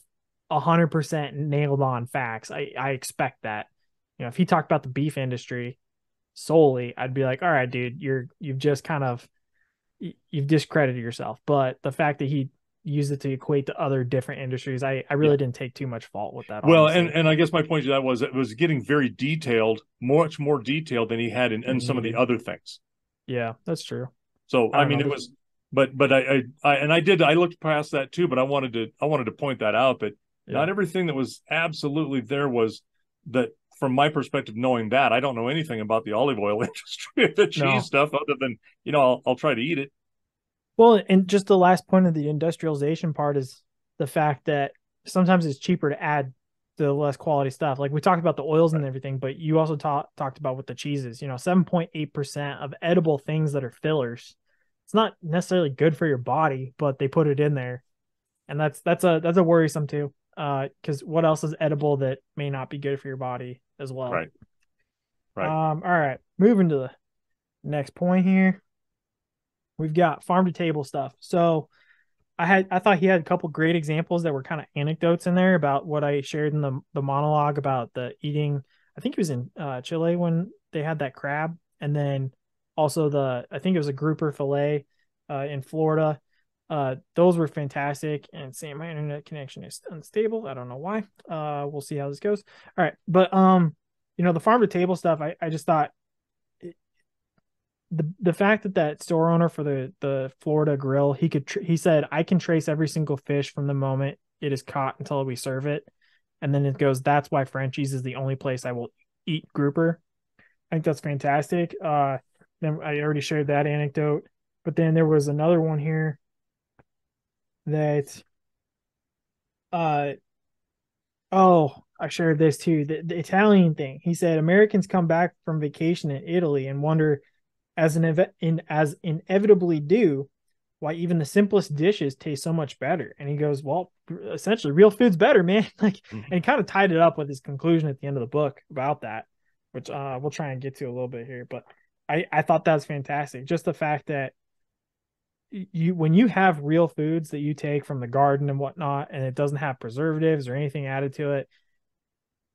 100% nailed on facts. I expect that. You know, if he talked about the beef industry solely, I'd be like, all right, dude, you've just kind of, you've discredited yourself. But the fact that he used it to equate to other different industries, I really didn't take too much fault with that. Well, honestly. and I guess my point to that was, it was getting very detailed, much more detailed than he had in some of the other things. Yeah, that's true. So I mean, it was, but I looked past that too, but I wanted to point that out, that not everything that was absolutely there was that. From my perspective, knowing that, I don't know anything about the olive oil industry, the cheese stuff, other than, you know, I'll try to eat it. Well, and just the last point of the industrialization part is the fact that sometimes it's cheaper to add the less quality stuff. Like we talked about the oils and everything, but you also talked about with the cheeses, you know, 7.8% of edible things that are fillers. It's not necessarily good for your body, but they put it in there. And that's a worrisome too. Because what else is edible that may not be good for your body as well? Right. All right. Moving to the next point here. We've got farm to table stuff. So I thought he had a couple great examples that were kind of anecdotes in there about what I shared in the monologue about the eating. I think he was in Chile when they had that crab, and then also I think it was a grouper fillet in Florida. Those were fantastic. And Sam, my internet connection is unstable. I don't know why. We'll see how this goes. All right. But, the farm to table stuff, I just thought the fact that store owner for the Florida grill, he said, I can trace every single fish from the moment it is caught until we serve it. And then it goes, that's why Frenchie's is the only place I will eat grouper. I think that's fantastic. Then I already shared that anecdote, but then there was another one here that, I shared this too. The Italian thing. He said, Americans come back from vacation in Italy and wonder, as inevitably do, why even the simplest dishes taste so much better. And he goes, well, essentially real food's better, man. And he kind of tied it up with his conclusion at the end of the book about that, which we'll try and get to a little bit here. But I thought that was fantastic. Just the fact that when you have real foods that you take from the garden and whatnot, and it doesn't have preservatives or anything added to it,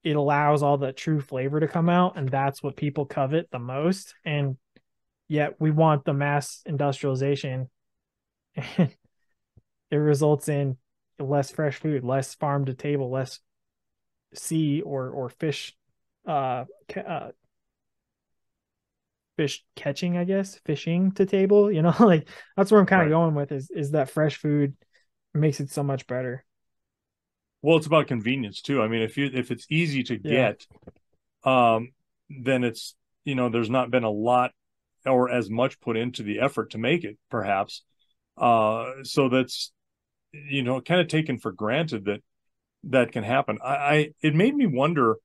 it allows all the true flavor to come out. And that's what people covet the most. And yet we want the mass industrialization, and it results in less fresh food, less farm to table, less sea or fish, fish catching, I guess, fishing to table, like that's where I'm kind of going with is that fresh food makes it so much better. Well, it's about convenience too. I mean, if it's easy to get, then it's, there's not been a lot or as much put into the effort to make it perhaps. So that's, kind of taken for granted that can happen. It made me wonder,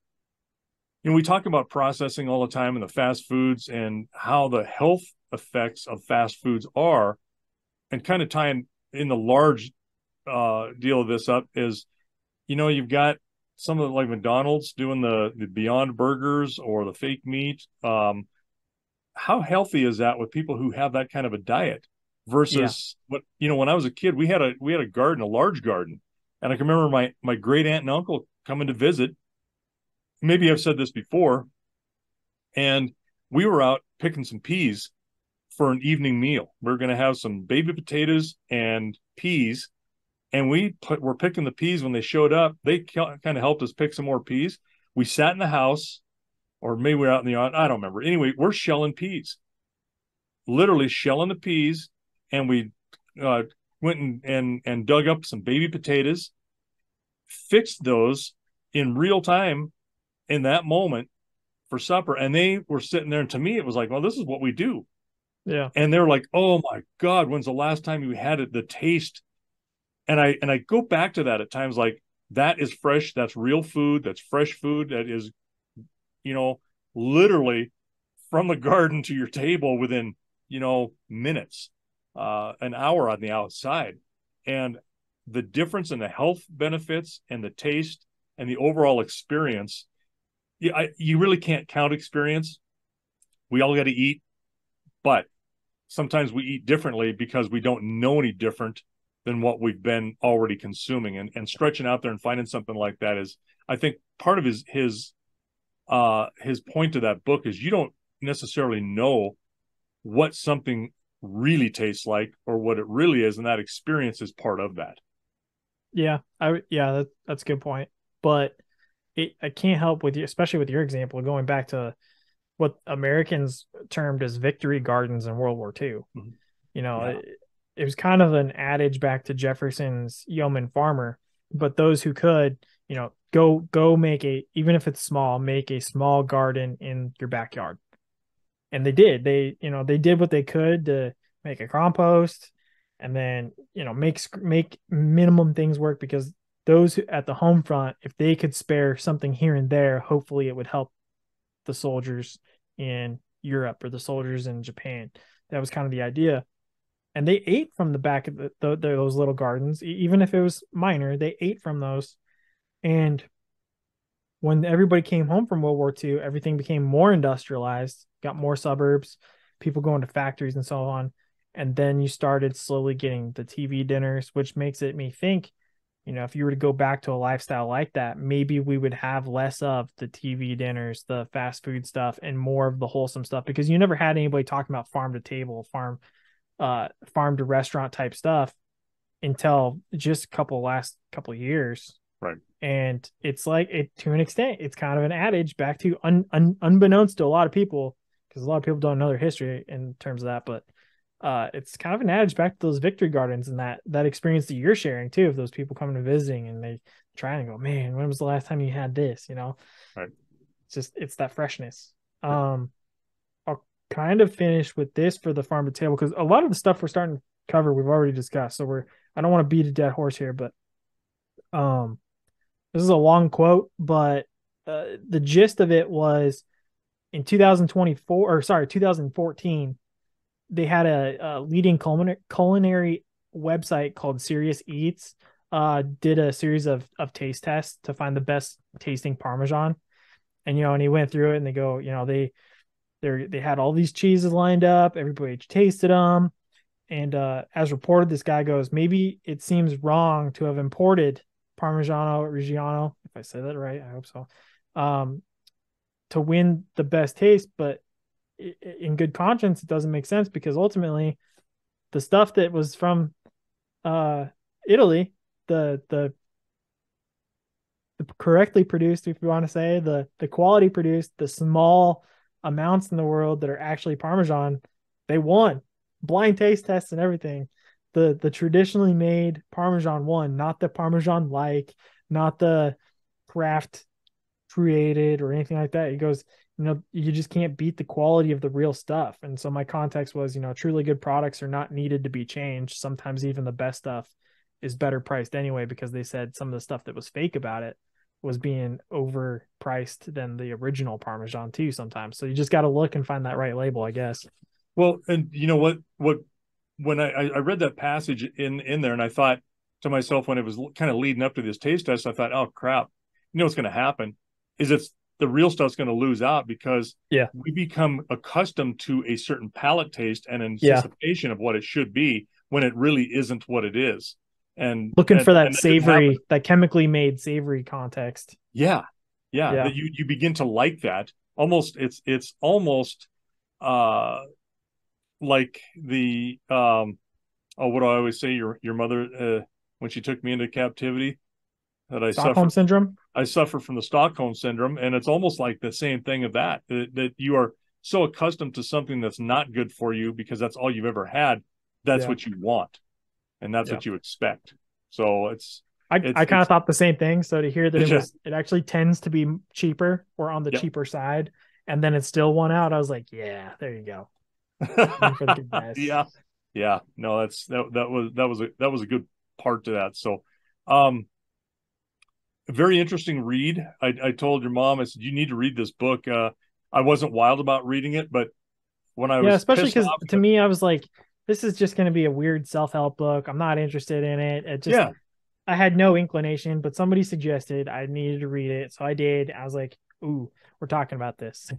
we talk about processing all the time and the fast foods and how the health effects of fast foods are, and kind of tying in the large deal of this up is, you've got some of like McDonald's doing the Beyond Burgers or the fake meat. How healthy is that with people who have that kind of a diet versus what, when I was a kid, we had a garden, a large garden. And I can remember my great aunt and uncle coming to visit. Maybe I've said this before, and we were out picking some peas for an evening meal. We're going to have some baby potatoes and peas, and we're picking the peas when they showed up. They kind of helped us pick some more peas. We sat in the house, or maybe we were out in the yard. I don't remember. Anyway, we're shelling peas, literally shelling the peas, and we went and dug up some baby potatoes, fixed those in real time in that moment for supper. And they were sitting there, and to me it was like, well, this is what we do. Yeah. And they're like, oh my God, when's the last time you had it, the taste? And I go back to that at times, like, that is fresh. That's real food. That's fresh food. That is, literally from the garden to your table within, minutes, an hour on the outside. And the difference in the health benefits and the taste and the overall experience. Yeah, you really can't count experience. We all got to eat, but sometimes we eat differently because we don't know any different than what we've been already consuming. And stretching out there and finding something like that is, I think, part of his point to that book is you don't necessarily know what something really tastes like or what it really is, and that experience is part of that. Yeah, that's a good point, but. I can't help with you, especially with your example, going back to what Americans termed as victory gardens in World War II. Mm-hmm. It was kind of an adage back to Jefferson's yeoman farmer, but those who could, go make even if it's small, make a small garden in your backyard. And they did, they did what they could to make a compost and then, make minimum things work, because those at the home front, if they could spare something here and there, hopefully it would help the soldiers in Europe or the soldiers in Japan. That was kind of the idea. And they ate from the back of those little gardens, even if it was minor, they ate from those. And when everybody came home from World War II, everything became more industrialized, got more suburbs, people going to factories and so on. And then you started slowly getting the TV dinners, which makes it me think, you know, if you were to go back to a lifestyle like that, maybe we would have less of the TV dinners, the fast food stuff, and more of the wholesome stuff, because you never had anybody talking about farm to table, farm to restaurant type stuff until just last couple of years. Right. And it's like, it, to an extent, it's kind of an adage back to unbeknownst to a lot of people, because a lot of people don't know their history in terms of that, but it's kind of an adage back to those victory gardens and that experience that you're sharing too, of those people coming and visiting and they try and go, man, when was the last time you had this? You know, right. It's that freshness. Right. I'll kind of finish with this for the farm to table, because a lot of the stuff we're starting to cover, we've already discussed. So I don't want to beat a dead horse here, but this is a long quote, but the gist of it was in 2014, they had a leading culinary website called Serious Eats, did a series of taste tests to find the best tasting Parmesan. And, you know, and he went through it and they go, you know, they had all these cheeses lined up, everybody tasted them. And as reported, this guy goes, maybe it seems wrong to have imported Parmigiano Reggiano, if I said that right, I hope so, to win the best taste, but in good conscience, it doesn't make sense, because ultimately the stuff that was from Italy, the correctly produced, if you want to say, the quality produced, the small amounts in the world that are actually Parmesan, they won. Blind taste tests and everything. The traditionally made Parmesan won, not the Parmesan not the Kraft created or anything like that. It goes, you know, you just can't beat the quality of the real stuff. And so my context was, you know, truly good products are not needed to be changed. Sometimes even the best stuff is better priced anyway, because they said some of the stuff that was fake about it was being overpriced than the original Parmesan too sometimes. So you just got to look and find that right label, I guess. Well, and you know what, when I read that passage in there, and I thought to myself, when it was kind of leading up to this taste test, I thought, oh crap, you know, what's going to happen is if the real stuff's going to lose out, because we become accustomed to a certain palate taste and anticipation of what it should be when it really isn't what it is. And looking for that savory, that chemically made savory context. Yeah. Yeah. That you begin to like that almost. It's almost like the, what do I always say? Your mother, when she took me into captivity, that I Stockholm syndrome. I suffer from the Stockholm syndrome, and it's almost like the same thing of that you are so accustomed to something that's not good for you because that's all you've ever had. That's what you want, and that's what you expect. So I kind of thought the same thing. So to hear that it actually tends to be cheaper or on the cheaper side, and then it still won out, I was like, yeah, there you go. Yeah. No, that was a good part to that. So, very interesting read. I told your mom, I said, you need to read this book. I wasn't wild about reading it, but when I was, especially because to me, I was like, this is just going to be a weird self-help book. I'm not interested in it. I had no inclination, but somebody suggested I needed to read it. So I did. I was like, ooh, we're talking about this.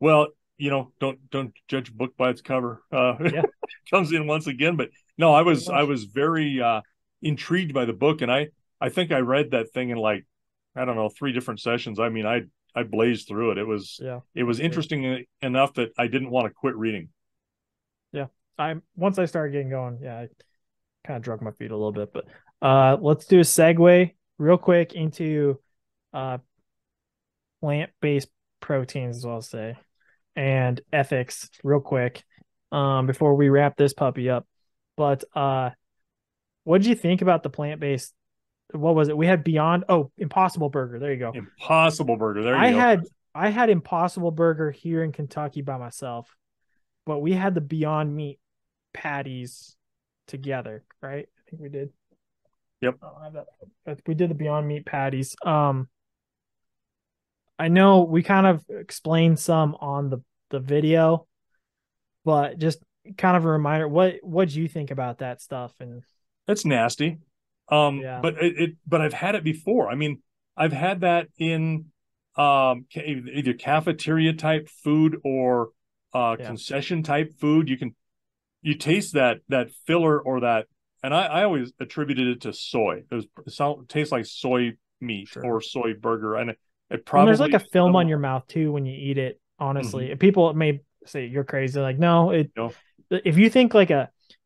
Well, you know, don't judge a book by its cover. It comes in once again, but no, I was very, intrigued by the book, and I think I read that thing in like, I don't know, 3 different sessions. I mean, I blazed through it. It was interesting enough that I didn't want to quit reading. Yeah. Once I started getting going, I kind of drug my feet a little bit, but let's do a segue real quick into plant-based proteins, as I'll say, and ethics real quick before we wrap this puppy up. But what did you think about the plant-based? What was it? We had Impossible Burger. There you go. Impossible Burger. There you go. I had Impossible Burger here in Kentucky by myself, but we had the Beyond Meat patties together, right? I think we did. Yep. I don't have that. But we did the Beyond Meat patties. I know we kind of explained some on the video, but just kind of a reminder, what do you think about that stuff? And that's nasty. But I've had it before. I mean, I've had that in either cafeteria type food or concession type food. You can you taste that filler or that, and I always attributed it to soy. It tastes like soy meat or soy burger, and it probably, and there's like a film on your mouth too when you eat it. Honestly, mm-hmm. People may say you're crazy. They're like, no. If you think like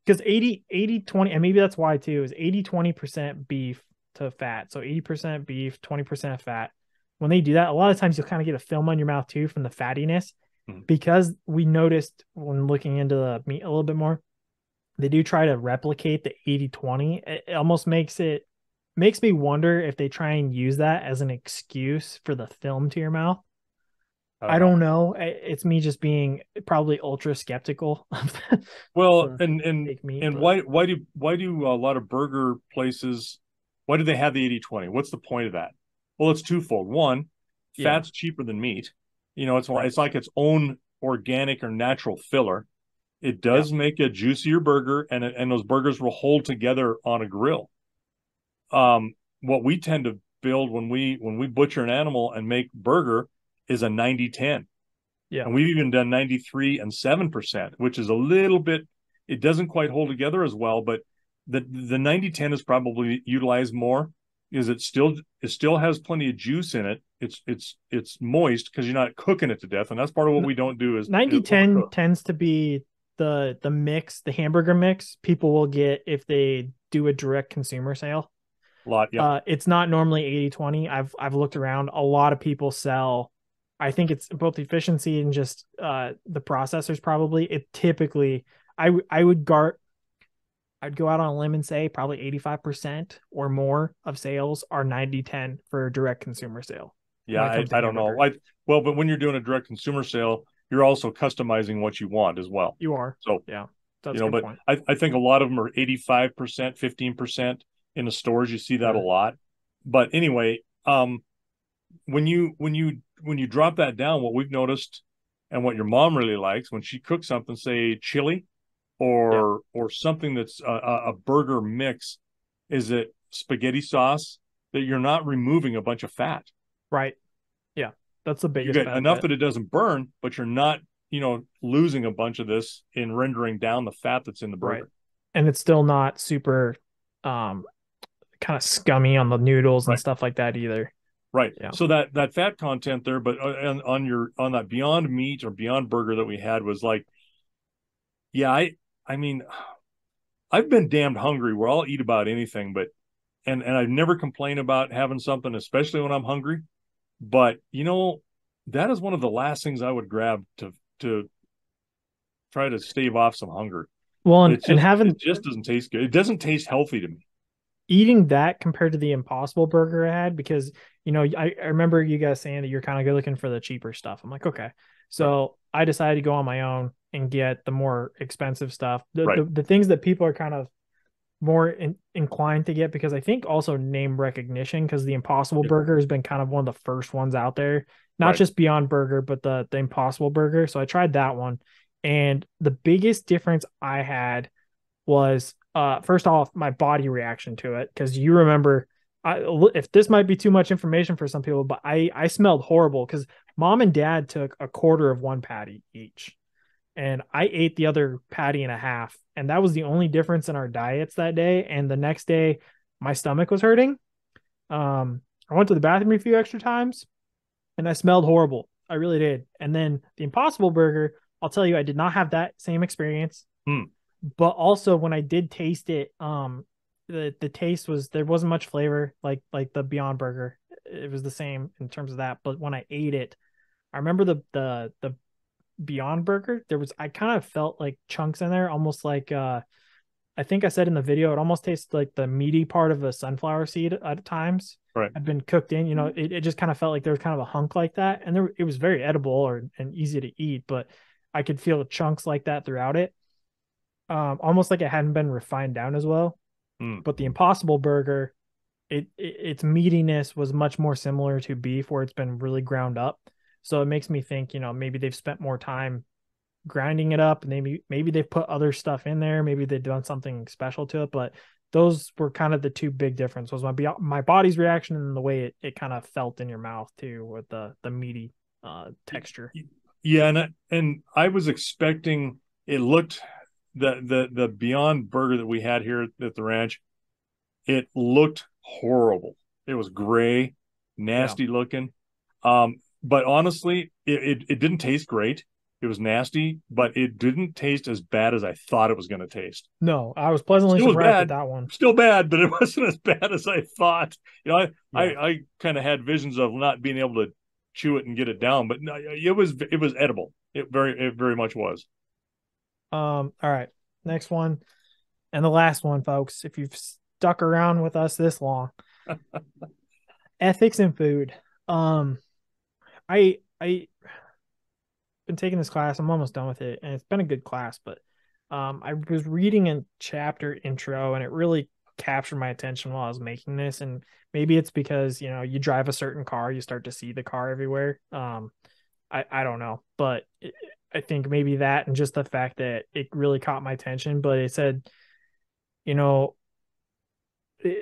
because 80, 20, and maybe that's why too, is 80-20% beef to fat. So 80% beef, 20% fat. When they do that, a lot of times you'll kind of get a film on your mouth too from the fattiness, mm-hmm. because we noticed when looking into the meat a little bit more, they do try to replicate the 80-20. It almost makes me wonder if they try and use that as an excuse for the film to your mouth. I don't know. It's me just being probably ultra skeptical of that. Well, and why do a lot of burger places, why do they have the 80-20? What's the point of that? Well, it's twofold. One, fat's cheaper than meat. You know, it's like its own organic or natural filler. It does make a juicier burger, and those burgers will hold together on a grill. What we tend to build when we butcher an animal and make burger is a 90-10. Yeah. And we've even done 93 and 7%, which is a little bit, it doesn't quite hold together as well, but the 90-10 is probably utilized more because it still has plenty of juice in it. It's moist because you're not cooking it to death. And that's part of what we don't do is 90-10 tends to be the mix, the hamburger mix people will get if they do a direct consumer sale. A lot, yeah. It's not normally 80-20. I've looked around. A lot of people sell, I think it's both efficiency and just the processors probably. It typically, I'd go out on a limb and say probably 85% or more of sales are 90-10 for a direct consumer sale. Yeah, I don't know. But when you're doing a direct consumer sale, you're also customizing what you want as well. You are. So yeah, that's a good point. I think a lot of them are 85%, 15% in the stores. You see that a lot. But anyway, when you drop that down, what we've noticed and what your mom really likes when she cooks something, say chili or something that's a burger mix, is it spaghetti sauce that you're not removing a bunch of fat. Right. Yeah. That's the biggest benefit. Enough that it doesn't burn, but you're not, losing a bunch of this in rendering down the fat that's in the burger. Right. And it's still not super kind of scummy on the noodles and stuff like that either. Right. Yeah. So that fat content there, but on that Beyond Meat or Beyond Burger that we had was like, I mean, I've been damned hungry where I'll eat about anything, but, and I've never complained about having something, especially when I'm hungry, but that is one of the last things I would grab to try to stave off some hunger. Well, it just doesn't taste good. It doesn't taste healthy to me. Eating that compared to the Impossible Burger I had, because I remember you guys saying that you're kind of looking for the cheaper stuff. I'm like, okay, so I decided to go on my own and get the more expensive stuff, the things that people are kind of more inclined to get, because I think also name recognition, because the Impossible Burger has been kind of one of the first ones out there, not just Beyond Burger, but the Impossible Burger. So I tried that one, and the biggest difference I had was first off, my body reaction to it, because you remember, if this might be too much information for some people, but I smelled horrible because mom and dad took a quarter of one patty each, and I ate the other patty and a half, and that was the only difference in our diets that day. And the next day, my stomach was hurting. I went to the bathroom a few extra times, and I smelled horrible. I really did. And then the Impossible Burger, I'll tell you, I did not have that same experience. But also when I did taste it, the taste was, there wasn't much flavor like the Beyond Burger. It was the same in terms of that. But when I ate it, I remember the Beyond Burger, I kind of felt like chunks in there, almost like, I think I said in the video, it almost tastes like the meaty part of a sunflower seed at times. Right. I've been cooked in, it just kind of felt like there was kind of a hunk like that. And it was very edible and easy to eat, but I could feel chunks like that throughout it. Almost like it hadn't been refined down as well. But the Impossible Burger, its meatiness was much more similar to beef, where it's been really ground up. So it makes me think, maybe they've spent more time grinding it up, and maybe they've put other stuff in there. Maybe they've done something special to it. But those were kind of the two big differences, was my body's reaction and the way it kind of felt in your mouth too, with the meaty texture. Yeah, and I was expecting, it looked the Beyond Burger that we had here at the ranch, it looked horrible. It was gray, nasty looking. But honestly, it didn't taste great. It was nasty, but it didn't taste as bad as I thought it was going to taste. No, I was pleasantly surprised at that one. Still bad, but it wasn't as bad as I thought. You know, I kind of had visions of not being able to chew it and get it down, but no, it was edible. It very much was. All right, next one, and the last one, folks. If you've stuck around with us this long, ethics in food. I been taking this class. I'm almost done with it, and it's been a good class, but I was reading a chapter intro, and it really captured my attention while I was making this. And maybe it's because, you know, you drive a certain car, you start to see the car everywhere. I don't know, but I think maybe that, and just the fact that it really caught my attention. But it said, you know,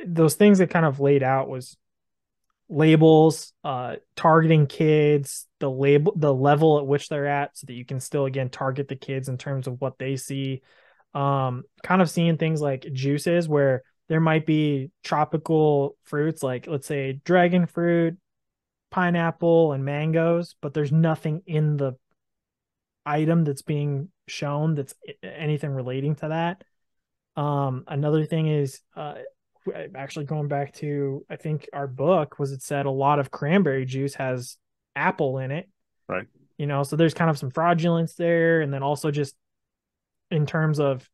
those things that kind of laid out was labels, targeting kids, the level at which they're at, so that you can still, again, target the kids in terms of what they see. Kind of seeing things like juices where there might be tropical fruits, like let's say dragon fruit, pineapple, and mangoes, but there's nothing in the item that's being shown that's anything relating to that. Another thing is, actually going back to, I think our book was, it said a lot of cranberry juice has apple in it, right? You know, so there's kind of some fraudulence there. And then also just in terms of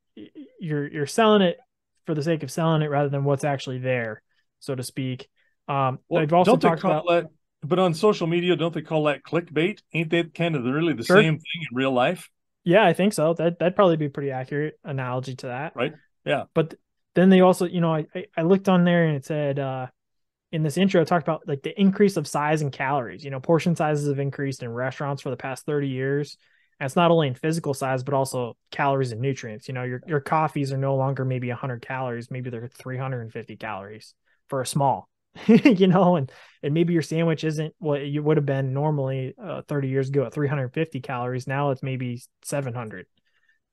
you're selling it for the sake of selling it rather than what's actually there, so to speak. Well, I've also talked about that, but on social media, don't they call that clickbait? Ain't that kind of really the same thing in real life? Yeah, I think so. That'd probably be a pretty accurate analogy to that. Right. Yeah. But then they also, you know, I looked on there, and it said, in this intro, it talked about like the increase of size and calories. You know, portion sizes have increased in restaurants for the past 30 years. And it's not only in physical size, but also calories and nutrients. You know, your coffees are no longer maybe 100 calories. Maybe they're 350 calories for a small, you know, and maybe your sandwich isn't what you would have been normally 30 years ago at 350 calories. Now it's maybe 700.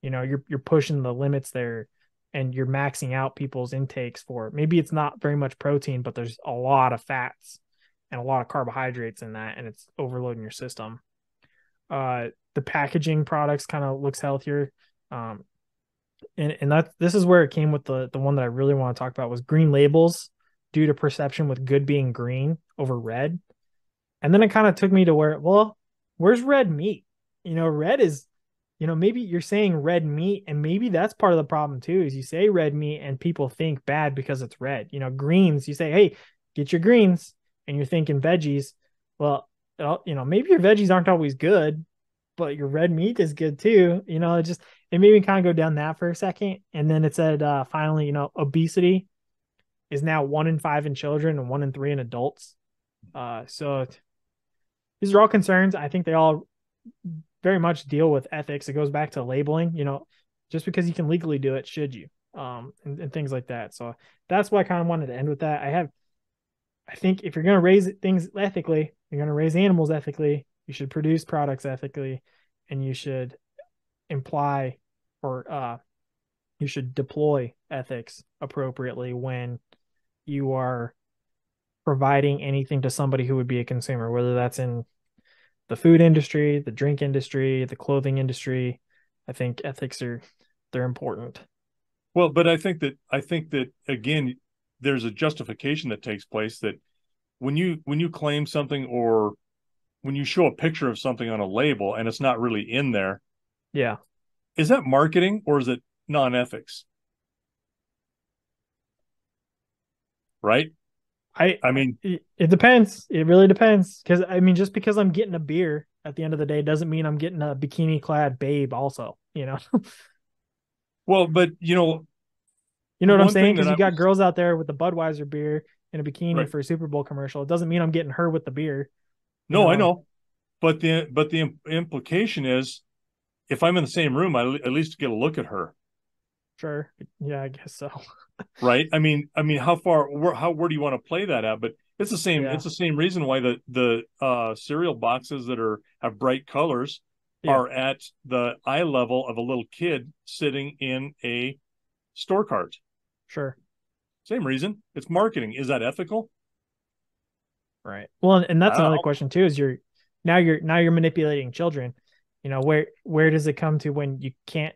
You know, you're pushing the limits there. And you're maxing out people's intakes for, maybe it's not very much protein, but there's a lot of fats and a lot of carbohydrates in that, and it's overloading your system. The packaging products kind of looks healthier. And this is where it came with the one that I really want to talk about was green labels due to perception with good being green over red. And then it kind of took me to where, well, where's red meat? You know, red is, you know, maybe you're saying red meat, and maybe that's part of the problem too, is you say red meat and people think bad because it's red. You know, greens, you say, hey, get your greens, and you're thinking veggies. Well, you know, maybe your veggies aren't always good, but your red meat is good too. You know, it made me kind of go down that for a second. And then it said, finally, you know, obesity is now 1 in 5 in children and 1 in 3 in adults. So these are all concerns. I think they all very much deal with ethics. It goes back to labeling, you know, just because you can legally do it, should you, and things like that. So that's why I kind of wanted to end with that. I think if you're going to raise things ethically, you're going to raise animals ethically, you should produce products ethically, and you should imply, or you should deploy ethics appropriately when you are providing anything to somebody who would be a consumer, whether that's in the food industry, the drink industry, the clothing industry. I think ethics they're important. Well, but I think that again, there's a justification that takes place, that when you claim something, or when you show a picture of something on a label and it's not really in there. Yeah. Is that marketing, or is it non-ethics? Right? I mean, it depends. It really depends. Because I mean, just because I'm getting a beer at the end of the day doesn't mean I'm getting a bikini clad babe also, you know? Well, but you know what I'm saying? Because you got girls out there with the Budweiser beer in a bikini, right, for a Super Bowl commercial. It doesn't mean I'm getting her with the beer. No, I know. But the implication is, if I'm in the same room, I at least get a look at her. Sure. Yeah, I guess so. Right. I mean, where do you want to play that at? But it's the same. Yeah. It's the same reason why the cereal boxes that have bright colors are at the eye level of a little kid sitting in a store cart. Sure. Same reason. It's marketing. Is that ethical? Right. Well, and that's another question too, is you're manipulating children. You know, where does it come to when you can't,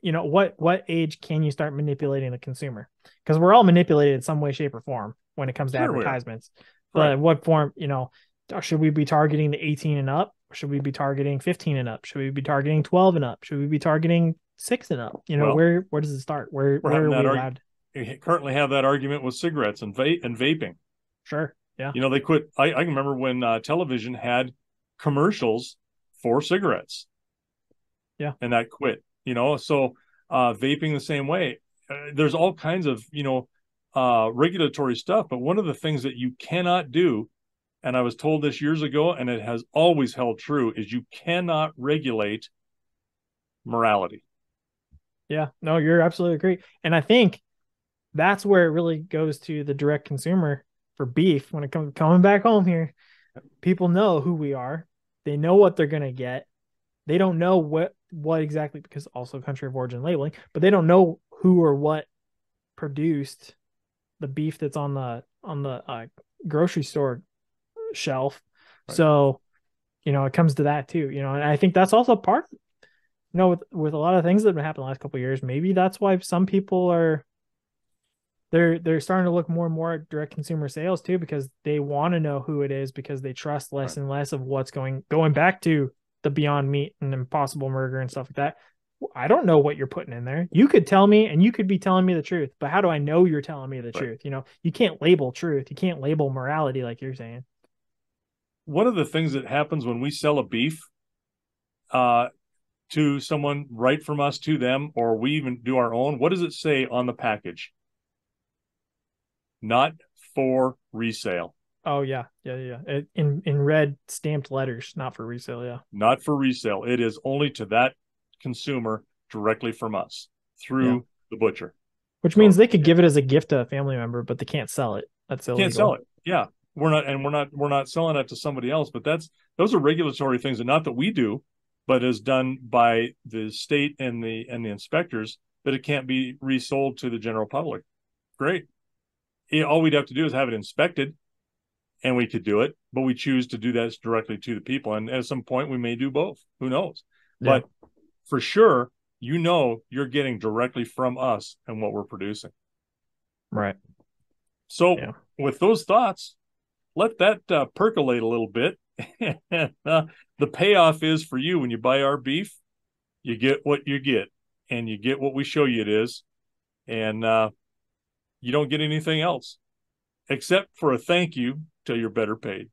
you know, what age can you start manipulating the consumer? Because we're all manipulated in some way, shape, or form when it comes to advertisements. But what form, you know, should we be targeting the 18 and up? Should we be targeting 15 and up? Should we be targeting 12 and up? Should we be targeting 6 and up? You know, well, where does it start? Where are we allowed? We currently have that argument with cigarettes and vaping. Sure. Yeah. You know, they quit. I remember when television had commercials for cigarettes. Yeah. And that quit, you know, so vaping the same way. There's all kinds of, you know, regulatory stuff. But one of the things that you cannot do, and I was told this years ago, and it has always held true, is you cannot regulate morality. Yeah, no, you're absolutely great. And I think that's where it really goes to the direct consumer for beef. When it comes coming back home here, people know who we are. They know what they're going to get. They don't know what exactly, because also country of origin labeling, but they don't know who or what produced the beef that's on the grocery store shelf. Right. So, you know, it comes to that too, you know, and I think that's also part, you know, with a lot of things that have been happening the last couple of years, maybe that's why some people are, they're starting to look more and more at direct consumer sales too, because they want to know who it is, because they trust less and less of what's going back to the Beyond Meat and Impossible Burger and stuff like that. I don't know what you're putting in there. You could tell me, and you could be telling me the truth, but how do I know you're telling me the truth? You know, you can't label truth. You can't label morality, like you're saying. One of the things that happens when we sell a beef to someone right from us to them, or we even do our own, what does it say on the package? Not for resale. Oh, yeah. Yeah, yeah. In red stamped letters, not for resale, yeah. Not for resale. It is only to that consumer directly from us through the butcher. Which means they could give it as a gift to a family member, but they can't sell it. That's illegal. Can't sell it. Yeah. We're not selling that to somebody else, but those are regulatory things, and not that we do, but is done by the state and the inspectors, that it can't be resold to the general public. Great. All we'd have to do is have it inspected, and we could do it, but we choose to do that directly to the people. And at some point we may do both. Who knows? Yeah. But for sure, you know, you're getting directly from us and what we're producing. Right. So with those thoughts, let that percolate a little bit. The payoff is for you when you buy our beef, you get what you get, and you get what we show you it is. And you don't get anything else except for a thank you till you're better paid.